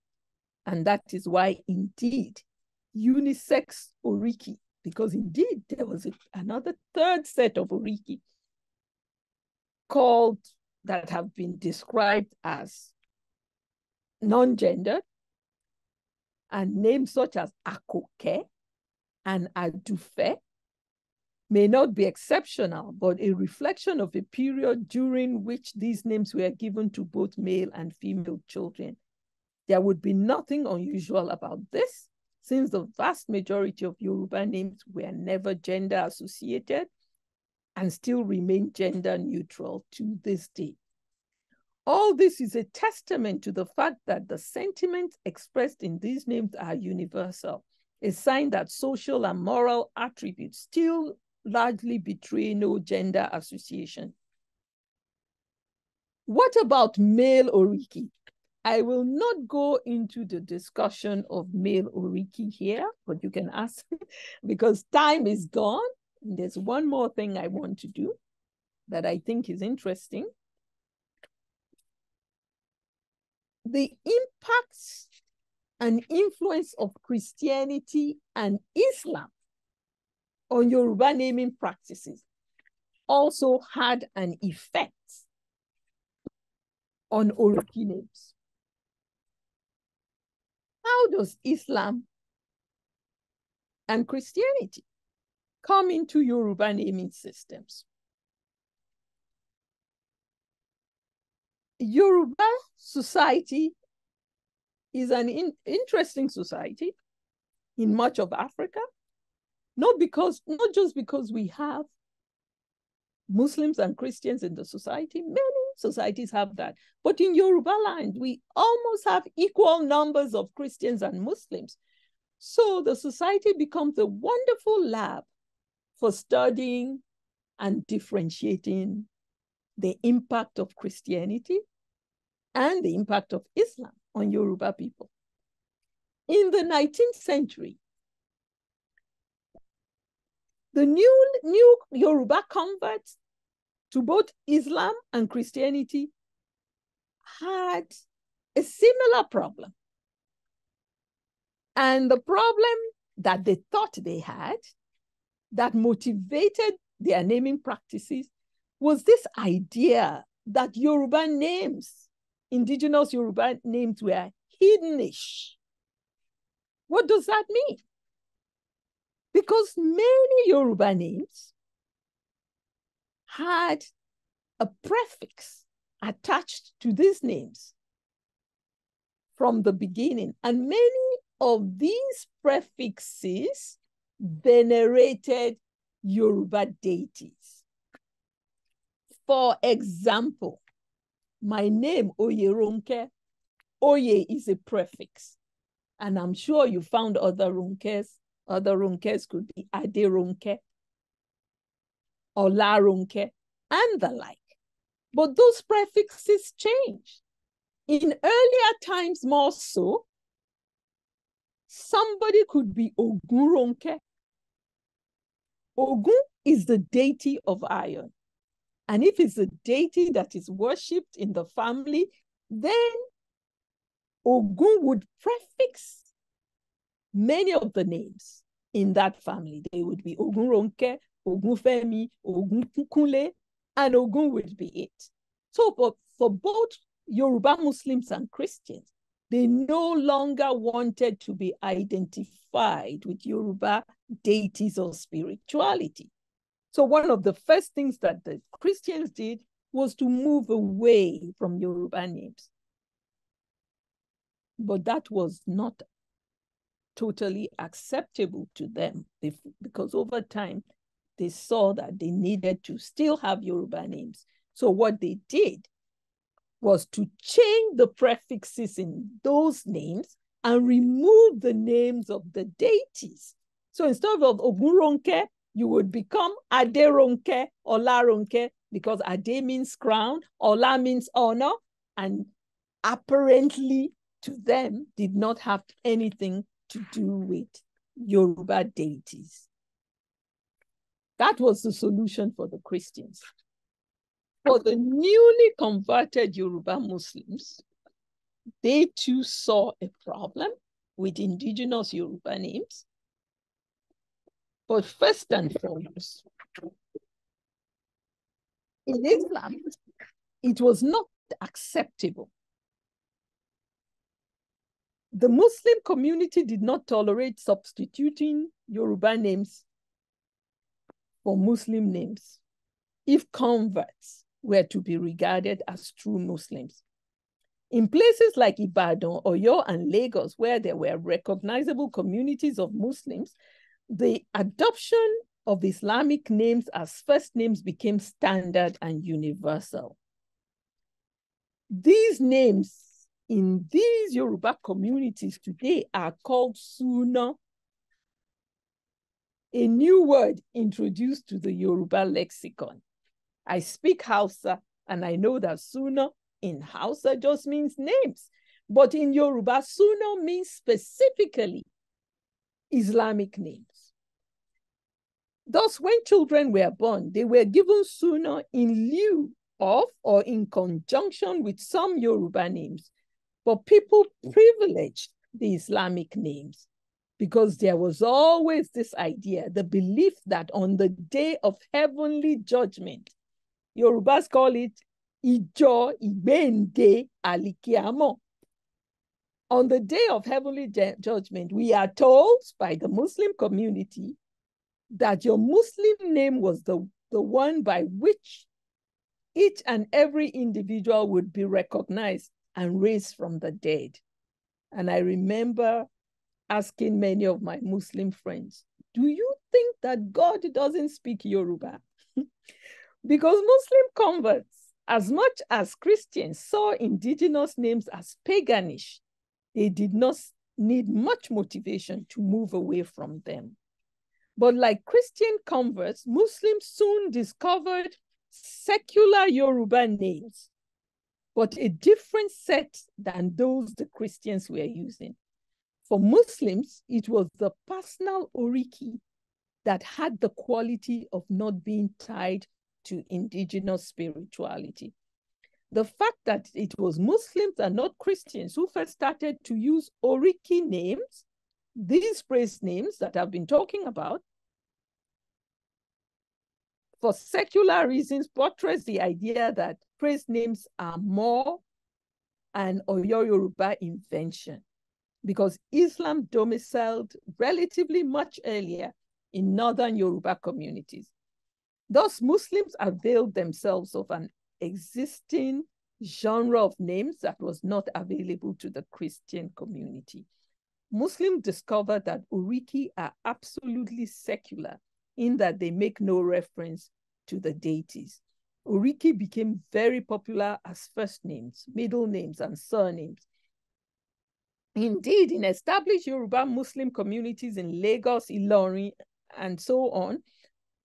And that is why, indeed, unisex Oriki, because indeed there was a, another third set of Oriki called, that have been described as non-gendered, and names such as Akoke and Adufe may not be exceptional, but a reflection of a period during which these names were given to both male and female children. There would be nothing unusual about this, since the vast majority of Yoruba names were never gender associated and still remain gender neutral to this day. All this is a testament to the fact that the sentiments expressed in these names are universal, a sign that social and moral attributes still largely betray no gender association. What about male Oriki? I will not go into the discussion of male Oriki here, but you can ask because time is gone. And there's one more thing I want to do that I think is interesting. The impacts and influence of Christianity and Islam on Yoruba naming practices also had an effect on Oriki names. How does Islam and Christianity come into Yoruba naming systems? Yoruba society is an in interesting society in much of Africa, not because, not just because we have Muslims and Christians in the society. Many societies have that, but in Yoruba land, we almost have equal numbers of Christians and Muslims. So the society becomes a wonderful lab for studying and differentiating the impact of Christianity and the impact of Islam on Yoruba people. In the nineteenth century, the new, new Yoruba converts to both Islam and Christianity had a similar problem. And the problem that they thought they had that motivated their naming practices was this idea that Yoruba names, indigenous Yoruba names, were hiddenish. What does that mean? Because many Yoruba names had a prefix attached to these names from the beginning, and many of these prefixes venerated Yoruba deities. For example, my name, Oyeronke, Oye is a prefix. And I'm sure you found other Ronkes. Other Ronkes could be Ade Ronke, Ola Ronke, and the like. But those prefixes changed. In earlier times, more so, somebody could be Ogun Ronke. Ogun is the deity of iron. And if it's a deity that is worshipped in the family, then Ogun would prefix many of the names in that family. They would be Ogunronke, Ogunfemi, Ogunkunle, and Ogun would be it. So for, for both Yoruba Muslims and Christians, they no longer wanted to be identified with Yoruba deities or spirituality. So one of the first things that the Christians did was to move away from Yoruba names. But that was not totally acceptable to them if, because over time, they saw that they needed to still have Yoruba names. So what they did was to change the prefixes in those names and remove the names of the deities. So instead of Ogunronke, you would become Aderonke, Olaronke, because Ade means crown, Ola means honor, and apparently to them did not have anything to do with Yoruba deities. That was the solution for the Christians. For the newly converted Yoruba Muslims, they too saw a problem with indigenous Yoruba names. But first and foremost, in Islam, it was not acceptable. The Muslim community did not tolerate substituting Yoruba names for Muslim names if converts were to be regarded as true Muslims. In places like Ibadan, Oyo, and Lagos, where there were recognizable communities of Muslims, the adoption of Islamic names as first names became standard and universal. These names in these Yoruba communities today are called Suna, a new word introduced to the Yoruba lexicon. I speak Hausa, and I know that Suna in Hausa just means names. But in Yoruba, Suna means specifically Islamic names. Thus, when children were born, they were given Suna in lieu of or in conjunction with some Yoruba names. But people privileged the Islamic names because there was always this idea, the belief that on the day of heavenly judgment, Yorubas call it Ijo Igbende Alikiamo. On the day of heavenly judgment, we are told by the Muslim community that your Muslim name was the, the one by which each and every individual would be recognized and raised from the dead. And I remember asking many of my Muslim friends, do you think that God doesn't speak Yoruba? Because Muslim converts, as much as Christians, saw indigenous names as paganish, they did not need much motivation to move away from them. But like Christian converts, Muslims soon discovered secular Yoruba names, but a different set than those the Christians were using. For Muslims, it was the personal Oriki that had the quality of not being tied to indigenous spirituality. The fact that it was Muslims and not Christians who first started to use Oriki names, these praise names that I've been talking about, for secular reasons, portrays the idea that praise names are more an Oyo-Yoruba invention because Islam domiciled relatively much earlier in northern Yoruba communities. Thus, Muslims availed themselves of an existing genre of names that was not available to the Christian community. Muslims discovered that Oriki are absolutely secular in that they make no reference to the deities. Oriki became very popular as first names, middle names, and surnames. Indeed, in established Yoruba Muslim communities in Lagos, Ilorin, and so on,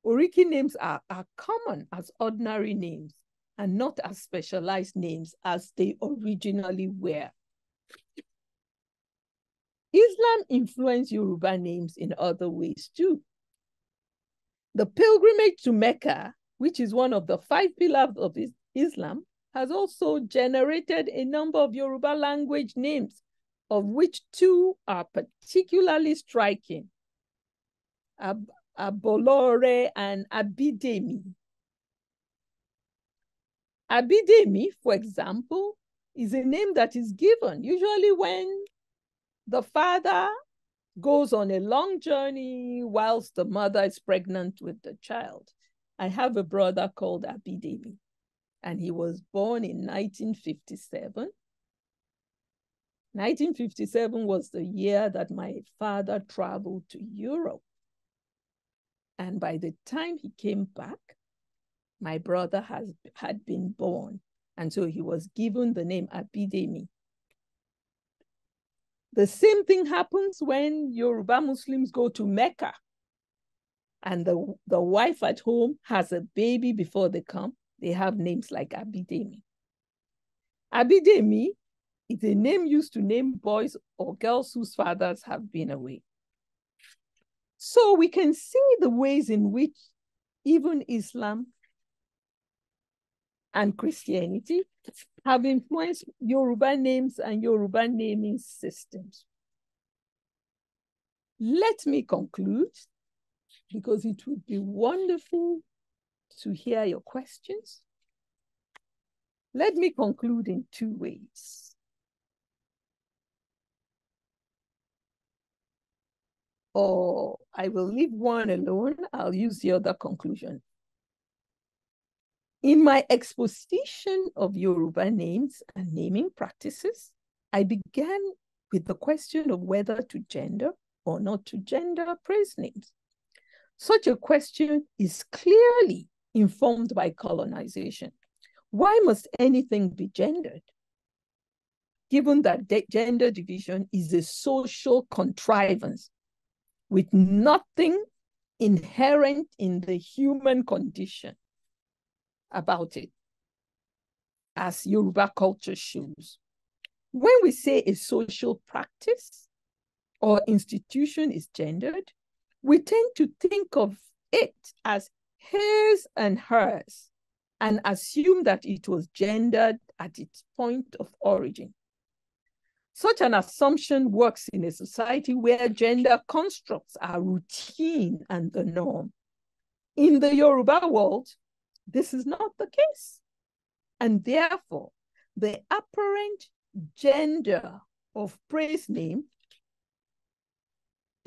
Oriki names are, are common as ordinary names and not as specialized names as they originally were. Islam influenced Yoruba names in other ways too. The pilgrimage to Mecca, which is one of the five pillars of Islam, has also generated a number of Yoruba language names of which two are particularly striking, Ab Abolore and Abidemi. Abidemi, for example, is a name that is given usually when the father goes on a long journey whilst the mother is pregnant with the child. I have a brother called Abidemi, and he was born in nineteen fifty-seven. nineteen fifty-seven was the year that my father traveled to Europe. And by the time he came back, my brother has, had been born. And so he was given the name Abidemi. The same thing happens when Yoruba Muslims go to Mecca and the, the wife at home has a baby before they come. They have names like Abidemi. Abidemi is a name used to name boys or girls whose fathers have been away. So we can see the ways in which even Islam and Christianity have influenced Yoruba names and Yoruba naming systems. Let me conclude, because it would be wonderful to hear your questions. Let me conclude in two ways. Or I will leave one alone, I'll use the other conclusion. In my exposition of Yoruba names and naming practices, I began with the question of whether to gender or not to gender praise names. Such a question is clearly informed by colonization. Why must anything be gendered, given that gender division is a social contrivance with nothing inherent in the human condition about it, as Yoruba culture shows? When we say a social practice or institution is gendered, we tend to think of it as his and hers and assume that it was gendered at its point of origin. Such an assumption works in a society where gender constructs are routine and the norm. In the Yoruba world, this is not the case. And therefore, the apparent gender of praise name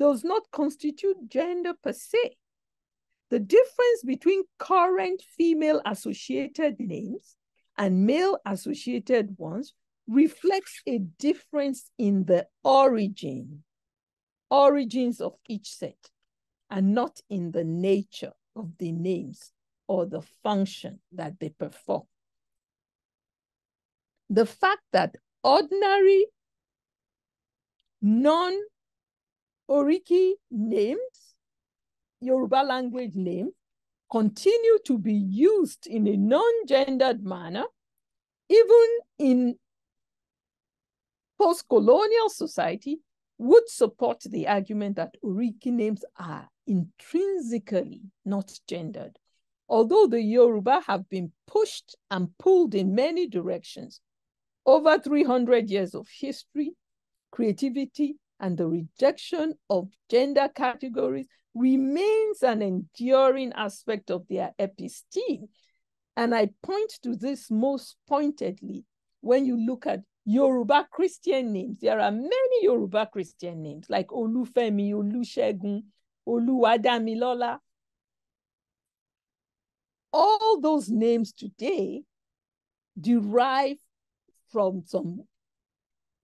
does not constitute gender per se. The difference between current female-associated names and male-associated ones reflects a difference in the origin, origins of each set, and not in the nature of the names or the function that they perform. The fact that ordinary, non-Oriki names, Yoruba language names, continue to be used in a non-gendered manner, even in post-colonial society, would support the argument that Oriki names are intrinsically not gendered. Although the Yoruba have been pushed and pulled in many directions, over three hundred years of history, creativity, and the rejection of gender categories remains an enduring aspect of their episteme. And I point to this most pointedly when you look at Yoruba Christian names. There are many Yoruba Christian names like Olufemi, Olusegun, Oluwadamilola. All those names today derive from some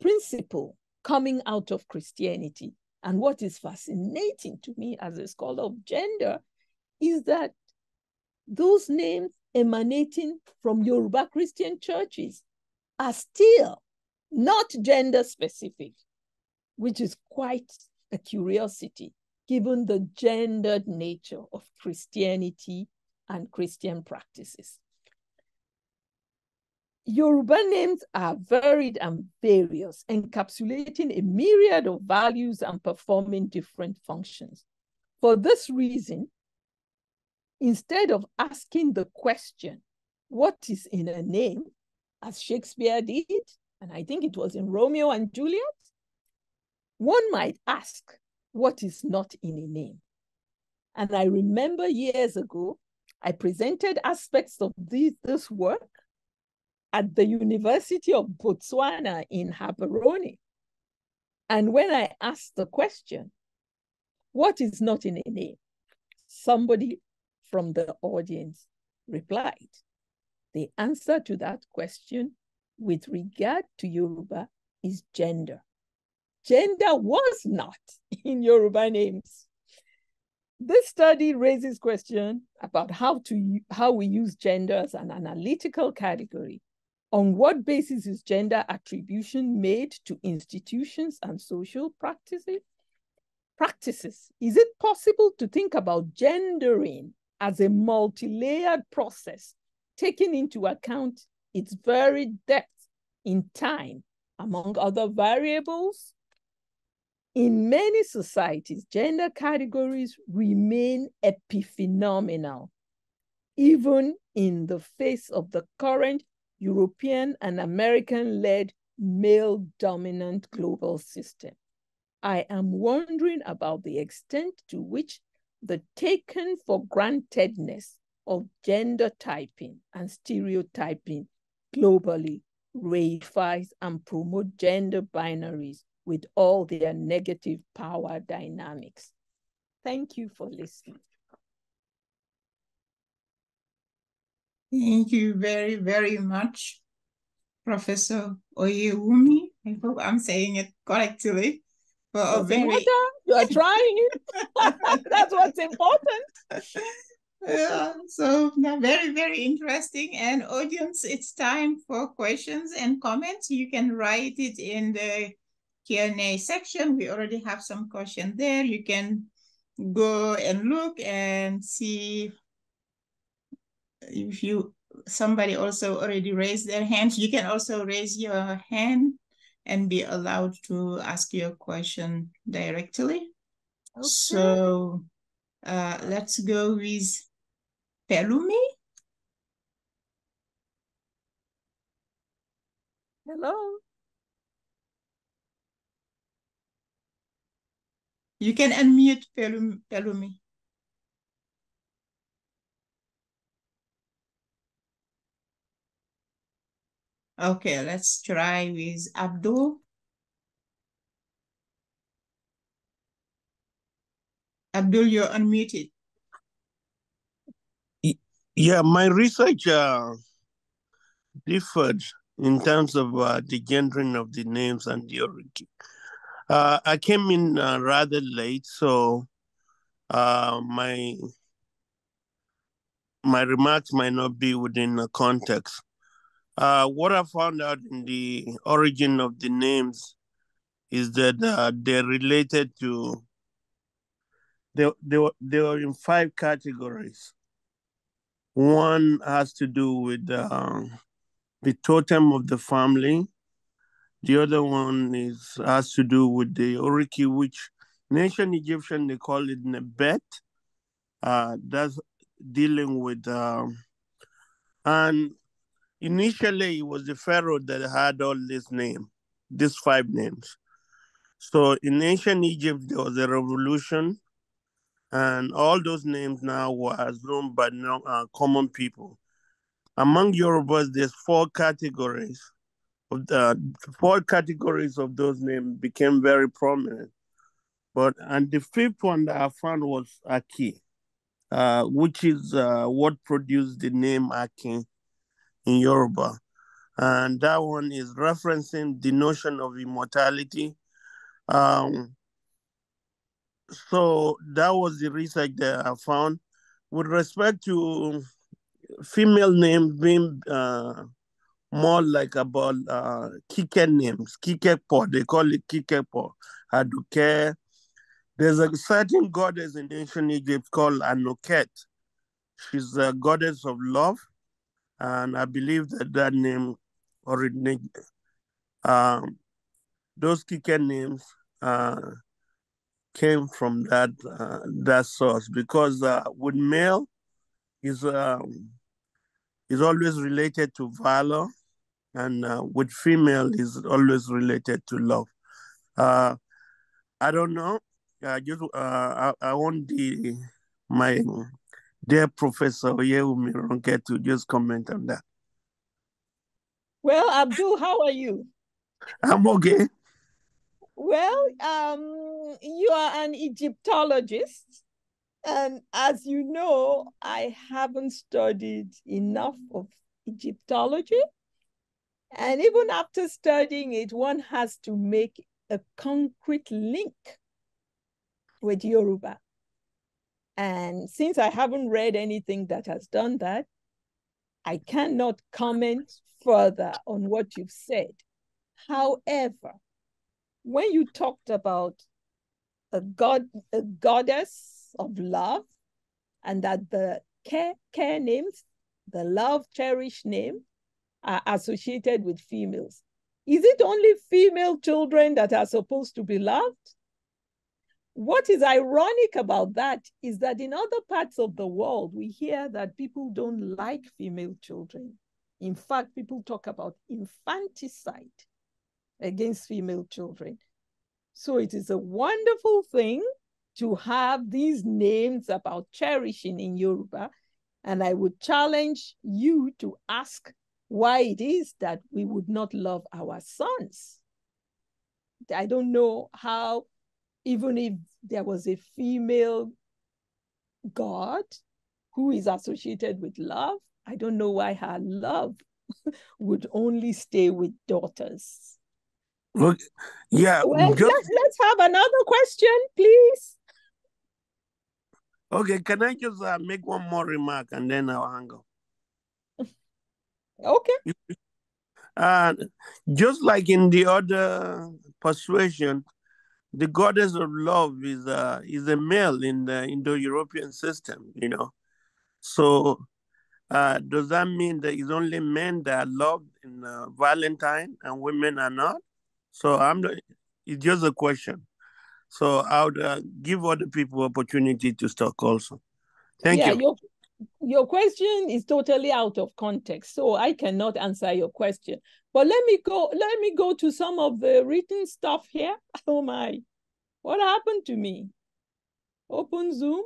principle coming out of Christianity. And what is fascinating to me as a scholar of gender is that those names emanating from Yoruba Christian churches are still not gender specific, which is quite a curiosity given the gendered nature of Christianity and Christian practices. Yoruba names are varied and various, encapsulating a myriad of values and performing different functions. For this reason, instead of asking the question, what is in a name, as Shakespeare did, and I think it was in Romeo and Juliet, One might ask, what is not in a name? And I remember years ago, I presented aspects of this, this work at the University of Botswana in Gaborone. And when I asked the question, what is not in a name? Somebody from the audience replied. The answer to that question with regard to Yoruba is gender. Gender was not in Yoruba names. This study raises questions about how to how we use gender as an analytical category. On what basis is gender attribution made to institutions and social practices? Practices. Is it possible to think about gendering as a multi-layered process, taking into account its varied depth in time, among other variables? In many societies, gender categories remain epiphenomenal, even in the face of the current European and American-led male-dominant global system. I am wondering about the extent to which the taken for grantedness of gender typing and stereotyping globally reifies and promotes gender binaries with all their negative power dynamics. Thank you for listening. Thank you very, very much, Professor Oyewumi. I hope I'm saying it correctly. For a very... Matter, you are trying. That's what's important. Yeah, so very, very interesting. And audience, it's time for questions and comments. You can write it in the Q and A section. We already have some questions there. You can go and look and see. If you somebody also already raised their hands, you can also raise your hand and be allowed to ask your question directly. Okay. So uh, let's go with Pelumi. Hello. You can unmute Pelumi. Pelumi. Okay, let's try with Abdul. Abdul, you're unmuted. Yeah, my research uh, differed in terms of uh, the gendering of the names and the origin. Uh, I came in uh, rather late, so uh, my, my remarks might not be within the context. Uh, what I found out in the origin of the names is that uh, they're related to, they, they, were, they were in five categories. One has to do with uh, the totem of the family. The other one is has to do with the Oriki, which in ancient Egyptian, they call it Nebet. Uh, that's dealing with, uh, and initially, it was the pharaoh that had all these names, these five names. So in ancient Egypt, there was a revolution, and all those names now were assumed by non, uh, common people. Among Yorubas, there's four categories. Of the four categories of those names became very prominent. But and the fifth one that I found was Aki, uh, which is uh, what produced the name Aki in Yoruba. And that one is referencing the notion of immortality. Um, so that was the research that I found. With respect to female names being uh, more like about uh, Kike names, Kikepo, they call it Kikepo, Aduke. There's a certain goddess in ancient Egypt called Anoket. She's a goddess of love. And I believe that that name originated, um, those Kike names uh, came from that uh, that source, because uh, with male is um, is always related to valor, and uh, with female is always related to love. Uh, I don't know. I just uh, I, I want the my dear Professor Oyewumi Ronke to just comment on that. Well, Abdul, how are you? I'm okay. Well, um, you are an Egyptologist. And as you know, I haven't studied enough of Egyptology. And even after studying it, one has to make a concrete link with Yoruba. And since I haven't read anything that has done that, I cannot comment further on what you've said. However, when you talked about a god, a goddess, of love, and that the care, care names, the love cherish name, are associated with females. Is it only female children that are supposed to be loved? What is ironic about that is that in other parts of the world, we hear that people don't like female children. In fact, people talk about infanticide against female children. So it is a wonderful thing to have these names about cherishing in Yoruba. And I would challenge you to ask why it is that we would not love our sons. I don't know how, even if there was a female god who is associated with love, I don't know why her love would only stay with daughters. Look, yeah. Well, just... let's, let's have another question, please. Okay, can I just uh, make one more remark and then I'll hang up? Okay. Uh, just like in the other persuasion, the goddess of love is uh, is a male in the Indo-European system, you know. So uh, does that mean that it's only men that are loved in uh, Valentine and women are not? So I'm. It's just a question. So I would uh, give other people opportunity to talk also. Thank yeah, you. Your, your question is totally out of context, so I cannot answer your question. But let me go. Let me go to some of the written stuff here. Oh my! What happened to me? Open Zoom.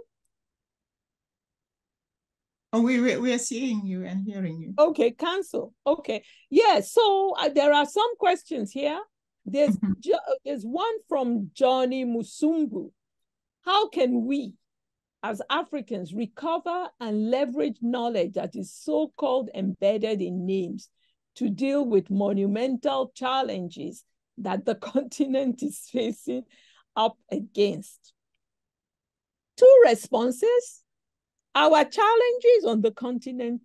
Oh, we we are seeing you and hearing you. Okay, cancel. Okay, yeah. So uh, there are some questions here. There's, there's one from Johnny Musumbu. How can we, as Africans, recover and leverage knowledge that is so-called embedded in names to deal with monumental challenges that the continent is facing up against? Two responses. Our challenges on the continent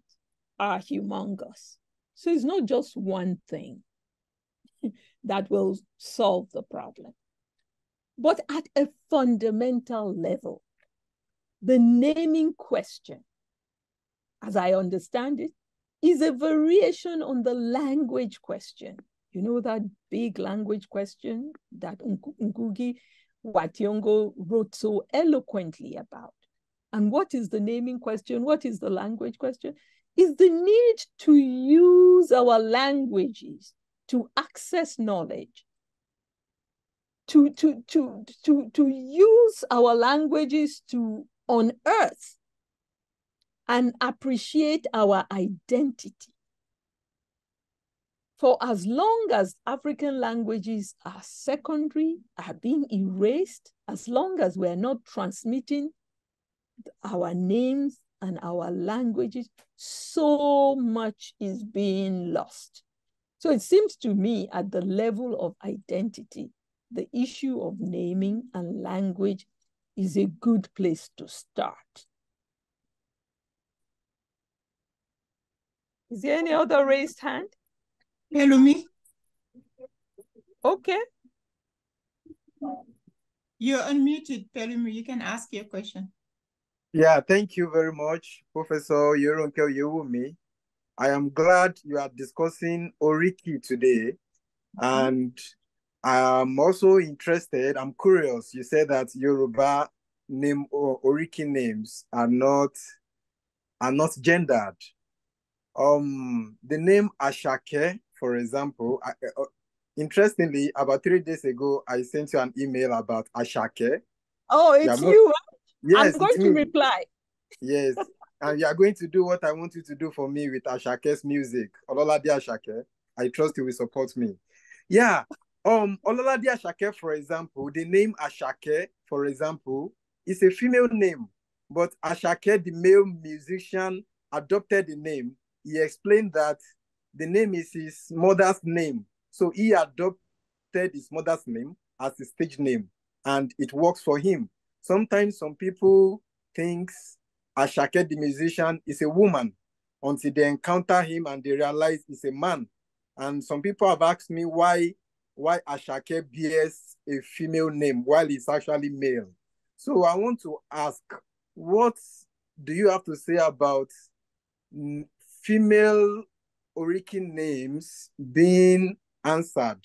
are humongous. So it's not just one thing that will solve the problem. But at a fundamental level, the naming question, as I understand it, is a variation on the language question. You know that big language question that Ngugi wa Thiong'o wrote so eloquently about. And what is the naming question? What is the language question? Is the need to use our languages to access knowledge, to, to, to, to, to use our languages to unearth and appreciate our identity. For as long as African languages are secondary, are being erased, as long as we're not transmitting our names and our languages, so much is being lost. So it seems to me at the level of identity, the issue of naming and language is a good place to start. Is there any other raised hand? Hello, me. Okay. You're unmuted, Pelumi. You can ask your question. Yeah, thank you very much, Professor Oyeronke Oyewumi. I am glad you are discussing Oriki today. And I'm also interested, I'm curious, you said that Yoruba name or Oriki names are not, are not gendered. Um, the name Ashake, for example, Interestingly, about three days ago, I sent you an email about Ashake. Oh, it's you, you. Yes, I'm going to reply. Yes, and you are going to do what I want you to do for me with Ashake's music. Ololade Ashake, I trust you will support me. Yeah, um, Ololade Ashake, for example, the name Ashake, for example, is a female name, but Ashake, the male musician, adopted the name. He explained that the name is his mother's name. So he adopted his mother's name as his stage name, and it works for him. Sometimes some people think Ashake, the musician, is a woman until they encounter him and they realize he's a man. And some people have asked me why, why Ashake bears a female name while it's actually male. So I want to ask, what do you have to say about female Oriki names being answered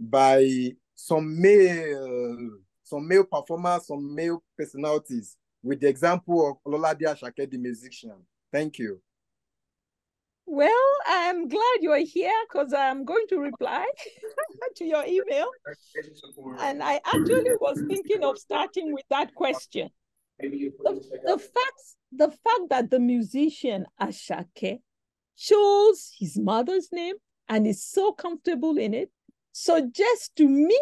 by some male, some male performers, some male personalities, with the example of Ololade Ashake, the musician? Thank you. Well, I'm glad you're here because I'm going to reply to your email. And I actually was thinking of starting with that question. The, the, fact, the fact that the musician Ashake chose his mother's name and is so comfortable in it suggests to me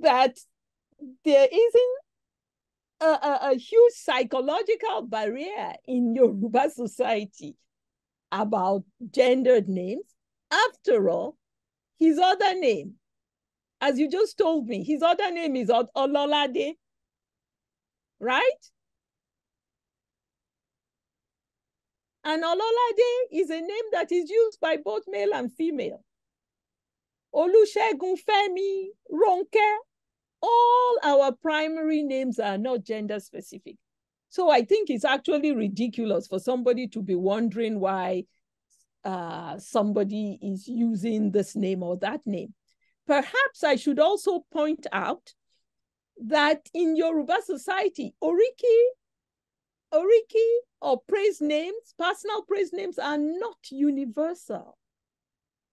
that there isn't a, a, a huge psychological barrier in Yoruba society about gendered names. After all, his other name, as you just told me, his other name is Ololade, right? And Ololade is a name that is used by both male and female. Olusegun, Femi, Ronke, all our primary names are not gender specific. So I think it's actually ridiculous for somebody to be wondering why uh, somebody is using this name or that name. Perhaps I should also point out that in Yoruba society, Oriki, Oriki or praise names, personal praise names are not universal.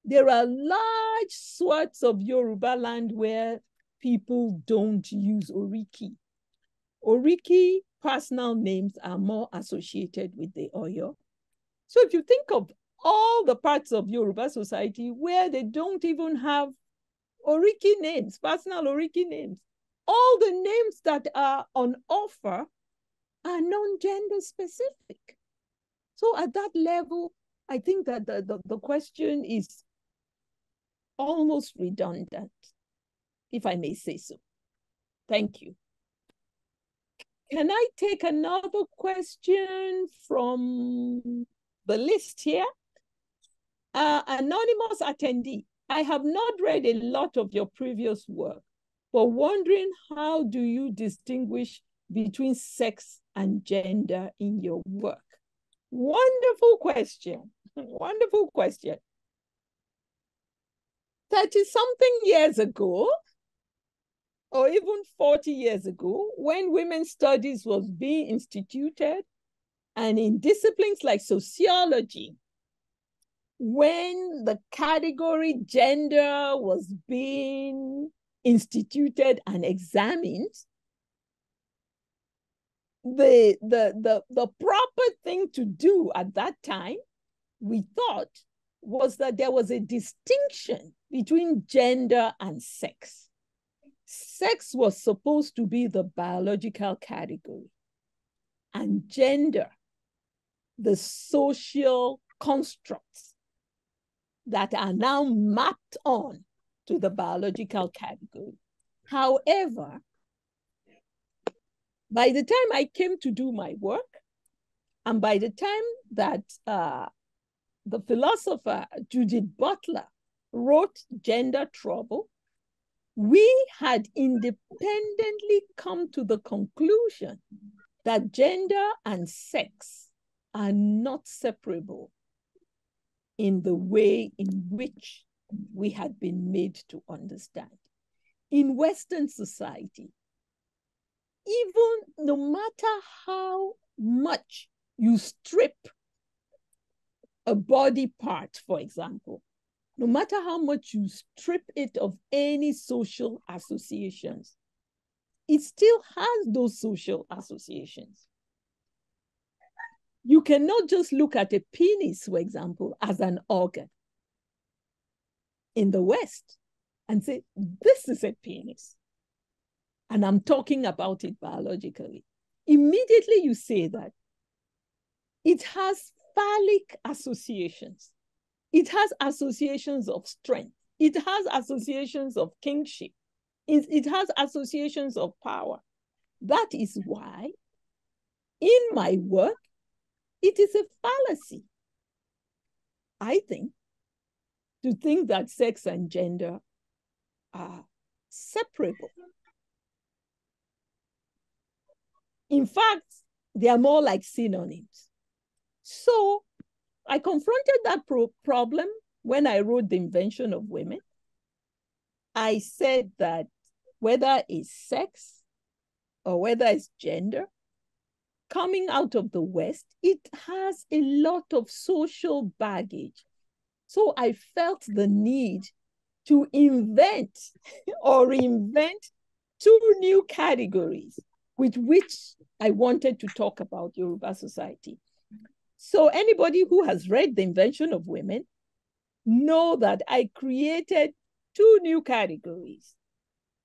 There are large swaths of Yoruba land where people don't use Oriki. Oriki personal names are more associated with the Oyo. So if you think of all the parts of Yoruba society where they don't even have Oriki names, personal Oriki names, all the names that are on offer are non-gender specific. So at that level, I think that the, the, the question is almost redundant, if I may say so. Thank you. Can I take another question from the list here? Uh, anonymous attendee, I have not read a lot of your previous work, but wondering how do you distinguish between sex and gender in your work? Wonderful question, wonderful question. thirty something years ago, or even forty years ago, when women's studies was being instituted, and in disciplines like sociology, when the category gender was being instituted and examined, The, the, the, the proper thing to do at that time, we thought, was that there was a distinction between gender and sex. Sex was supposed to be the biological category, and gender, the social constructs that are now mapped on to the biological category. However, by the time I came to do my work, and by the time that uh, the philosopher Judith Butler wrote Gender Trouble, we had independently come to the conclusion that gender and sex are not separable in the way in which we had been made to understand. In Western society, even no matter how much you strip a body part, for example, no matter how much you strip it of any social associations, it still has those social associations. You cannot just look at a penis, for example, as an organ in the West and say, this is a penis. And I'm talking about it biologically. Immediately you say that it has phallic associations. It has associations of strength. It has associations of kingship. It, it has associations of power. That is why in my work, it is a fallacy, I think, to think that sex and gender are separable. In fact, they are more like synonyms. So I confronted that pro problem when I wrote The Invention of Women. I said that whether it's sex or whether it's gender, coming out of the West, it has a lot of social baggage. So I felt the need to invent or reinvent two new categories with which I wanted to talk about Yoruba society. So anybody who has read The Invention of Women know that I created two new categories,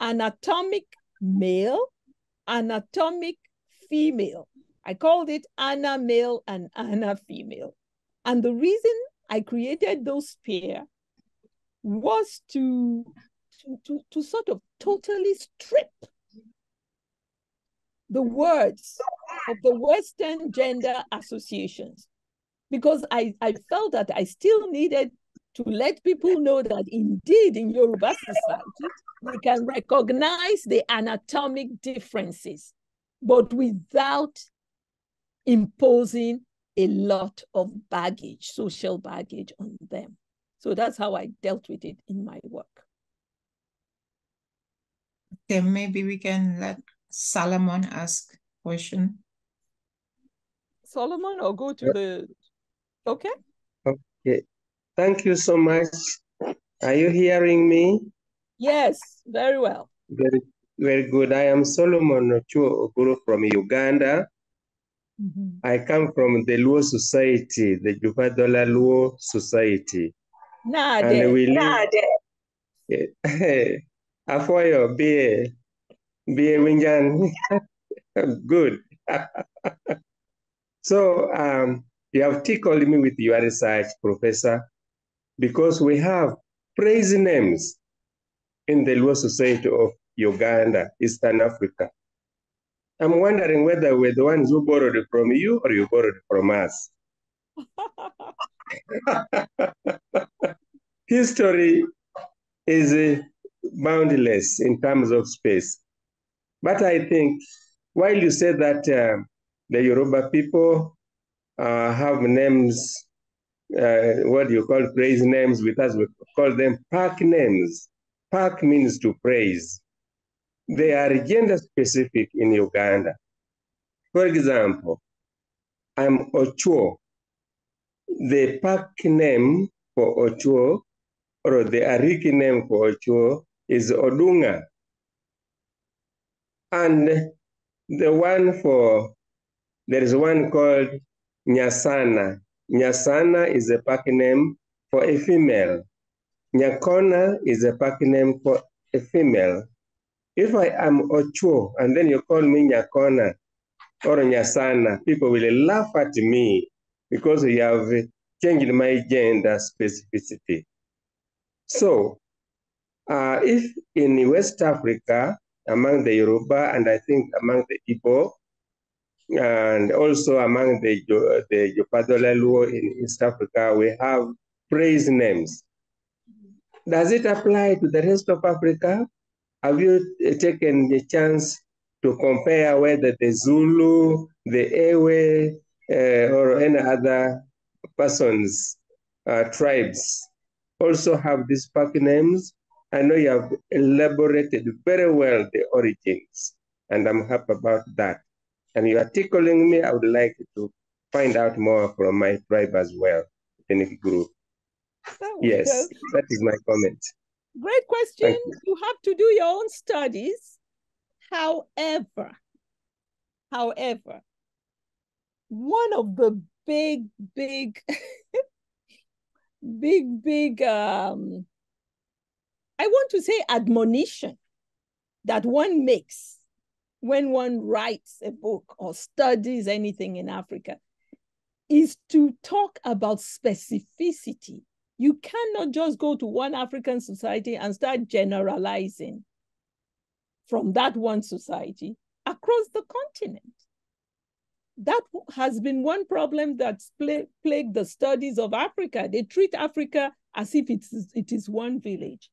anatomic male, anatomic female. I called it Ana male and Ana female. And the reason I created those pair was to, to, to, to sort of totally strip the words of the Western gender associations, because I, I felt that I still needed to let people know that indeed in Yoruba society, we can recognize the anatomic differences, but without imposing a lot of baggage, social baggage on them. So that's how I dealt with it in my work. Okay, maybe we can let Solomon ask a question. Solomon, or go to the, okay? Okay, thank you so much. Are you hearing me? Yes, very well. Very, very good. I am Solomon Ocho Oguro from Uganda. Mm-hmm. I come from the Luo Society, the Jopadhola Luo Society. Nah, and we nah, live. Hey, Afoyo, be be Winjan. Good. So um, you have tickled me with your research, Professor, because we have praise names in the Luo Society of Uganda, Eastern Africa. I'm wondering whether we're the ones who borrowed it from you or you borrowed it from us. History is boundless in terms of space. But I think while you say that uh, the Yoruba people uh, have names, uh, what you call praise names, with us we call them park names. Park means to praise. They are gender specific in Uganda. For example, I'm Ochuo. The park name for Ochuo, or the Oriki name for Ochuo, is Odunga. And the one for, there is one called Nyasana. Nyasana is a park name for a female. Nyakona is a park name for a female. If I am Ochuo and then you call me Nyakona or Nyasana, people will laugh at me because you have changed my gender specificity. So uh, if in West Africa, among the Yoruba and I think among the Igbo, and also among the, the Jopadhola Luo in East Africa, we have praise names. Does it apply to the rest of Africa? Have you taken the chance to compare whether the Zulu, the Ewe, uh, or any other persons, uh, tribes also have these park names? I know you have elaborated very well the origins, and I'm happy about that. And you are tickling me. I would like to find out more from my tribe as well, ethnic group. So yes, just... that is my comment. Great question. You. you have to do your own studies. However, however, one of the big, big, big, big, um, I want to say admonition that one makes when one writes a book or studies anything in Africa is to talk about specificity. You cannot just go to one African society and start generalizing from that one society across the continent. That has been one problem that's plagued the studies of Africa. They treat Africa as if it's, it is one village.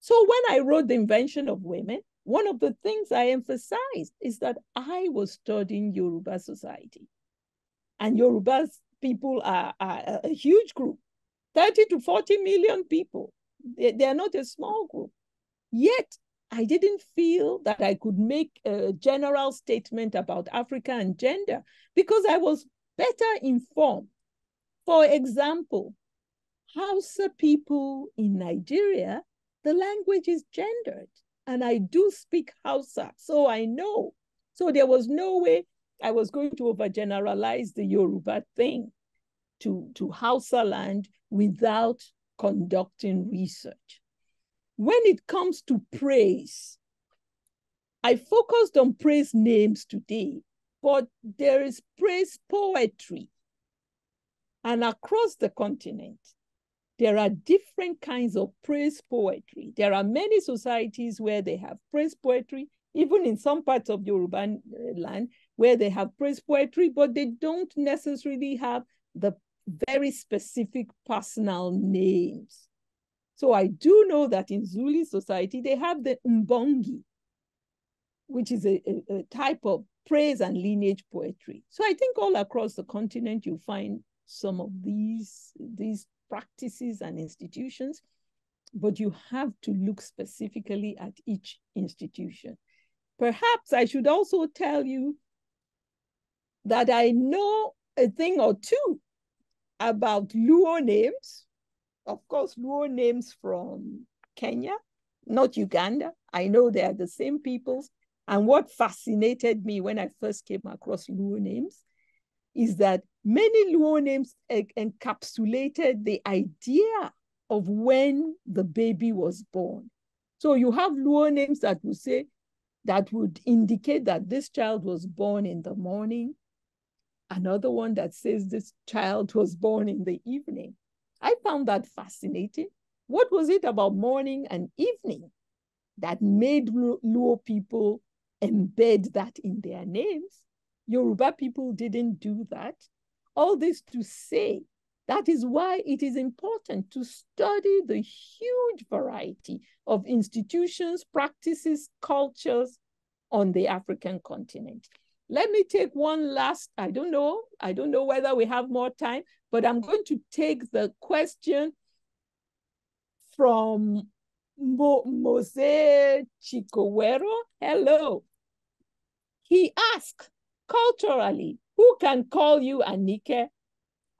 So when I wrote The Invention of Women, one of the things I emphasized is that I was studying Yoruba society. And Yoruba people are, are a huge group, thirty to forty million people. They, they are not a small group. Yet, I didn't feel that I could make a general statement about Africa and gender because I was better informed. For example, Hausa people in Nigeria, the language is gendered. And I do speak Hausa, so I know. So there was no way I was going to overgeneralize the Yoruba thing to, to Hausa land without conducting research. When it comes to praise, I focused on praise names today, but there is praise poetry. And across the continent, there are different kinds of praise poetry. There are many societies where they have praise poetry, even in some parts of Yoruba land where they have praise poetry, but they don't necessarily have the very specific personal names. So I do know that in Zulu society, they have the Mbongi, which is a, a, a type of praise and lineage poetry. So I think all across the continent, you find some of these, these practices and institutions, but you have to look specifically at each institution. Perhaps I should also tell you that I know a thing or two about Luo names. Of course, Luo names from Kenya, not Uganda. I know they are the same peoples. And what fascinated me when I first came across Luo names is that many Luo names encapsulated the idea of when the baby was born. So you have Luo names that would say, that would indicate that this child was born in the morning. Another one that says this child was born in the evening. I found that fascinating. What was it about morning and evening that made Luo people embed that in their names? Yoruba people didn't do that. All this to say, that is why it is important to study the huge variety of institutions, practices, cultures on the African continent. Let me take one last, I don't know, I don't know whether we have more time, but I'm going to take the question from Mo Mose Chikowero. Hello. He asked, culturally, who can call you Anike?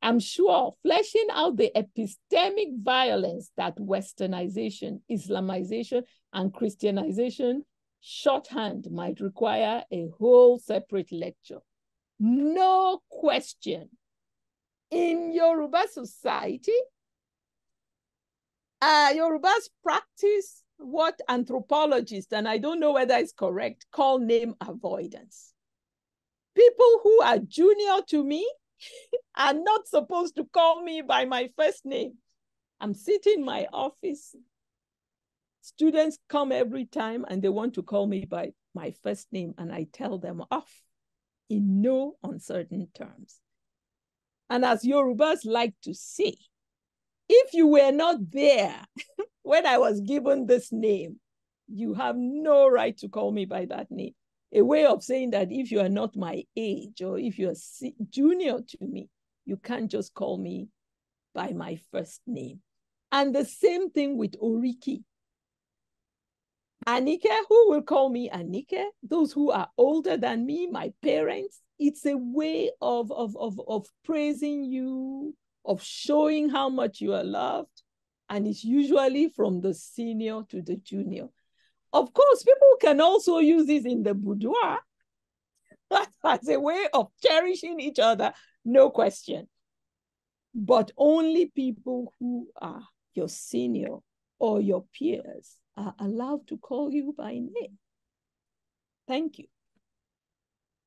I'm sure fleshing out the epistemic violence that Westernization, Islamization, and Christianization shorthand might require a whole separate lecture. No question. In Yoruba society, uh, Yorubas practice what anthropologists, and I don't know whether it's correct, call name avoidance. People who are junior to me are not supposed to call me by my first name. I'm sitting in my office. Students come every time and they want to call me by my first name, and I tell them off in no uncertain terms. And as Yorubas like to say, if you were not there when I was given this name, you have no right to call me by that name. A way of saying that if you are not my age or if you are junior to me, you can't just call me by my first name. And the same thing with Oriki. Anike, who will call me Anike? Those who are older than me, my parents. It's a way of, of, of, of praising you, of showing how much you are loved, and it's usually from the senior to the junior. Of course, people can also use this in the boudoir as a way of cherishing each other, no question. But only people who are your senior or your peers are allowed to call you by name. Thank you.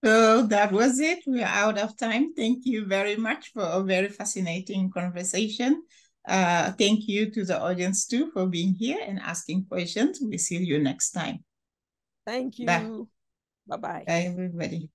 So that was it. We're out of time. Thank you very much for a very fascinating conversation. Uh, thank you to the audience too for being here and asking questions. We'll see you next time. Thank you. Bye-bye. Bye, everybody.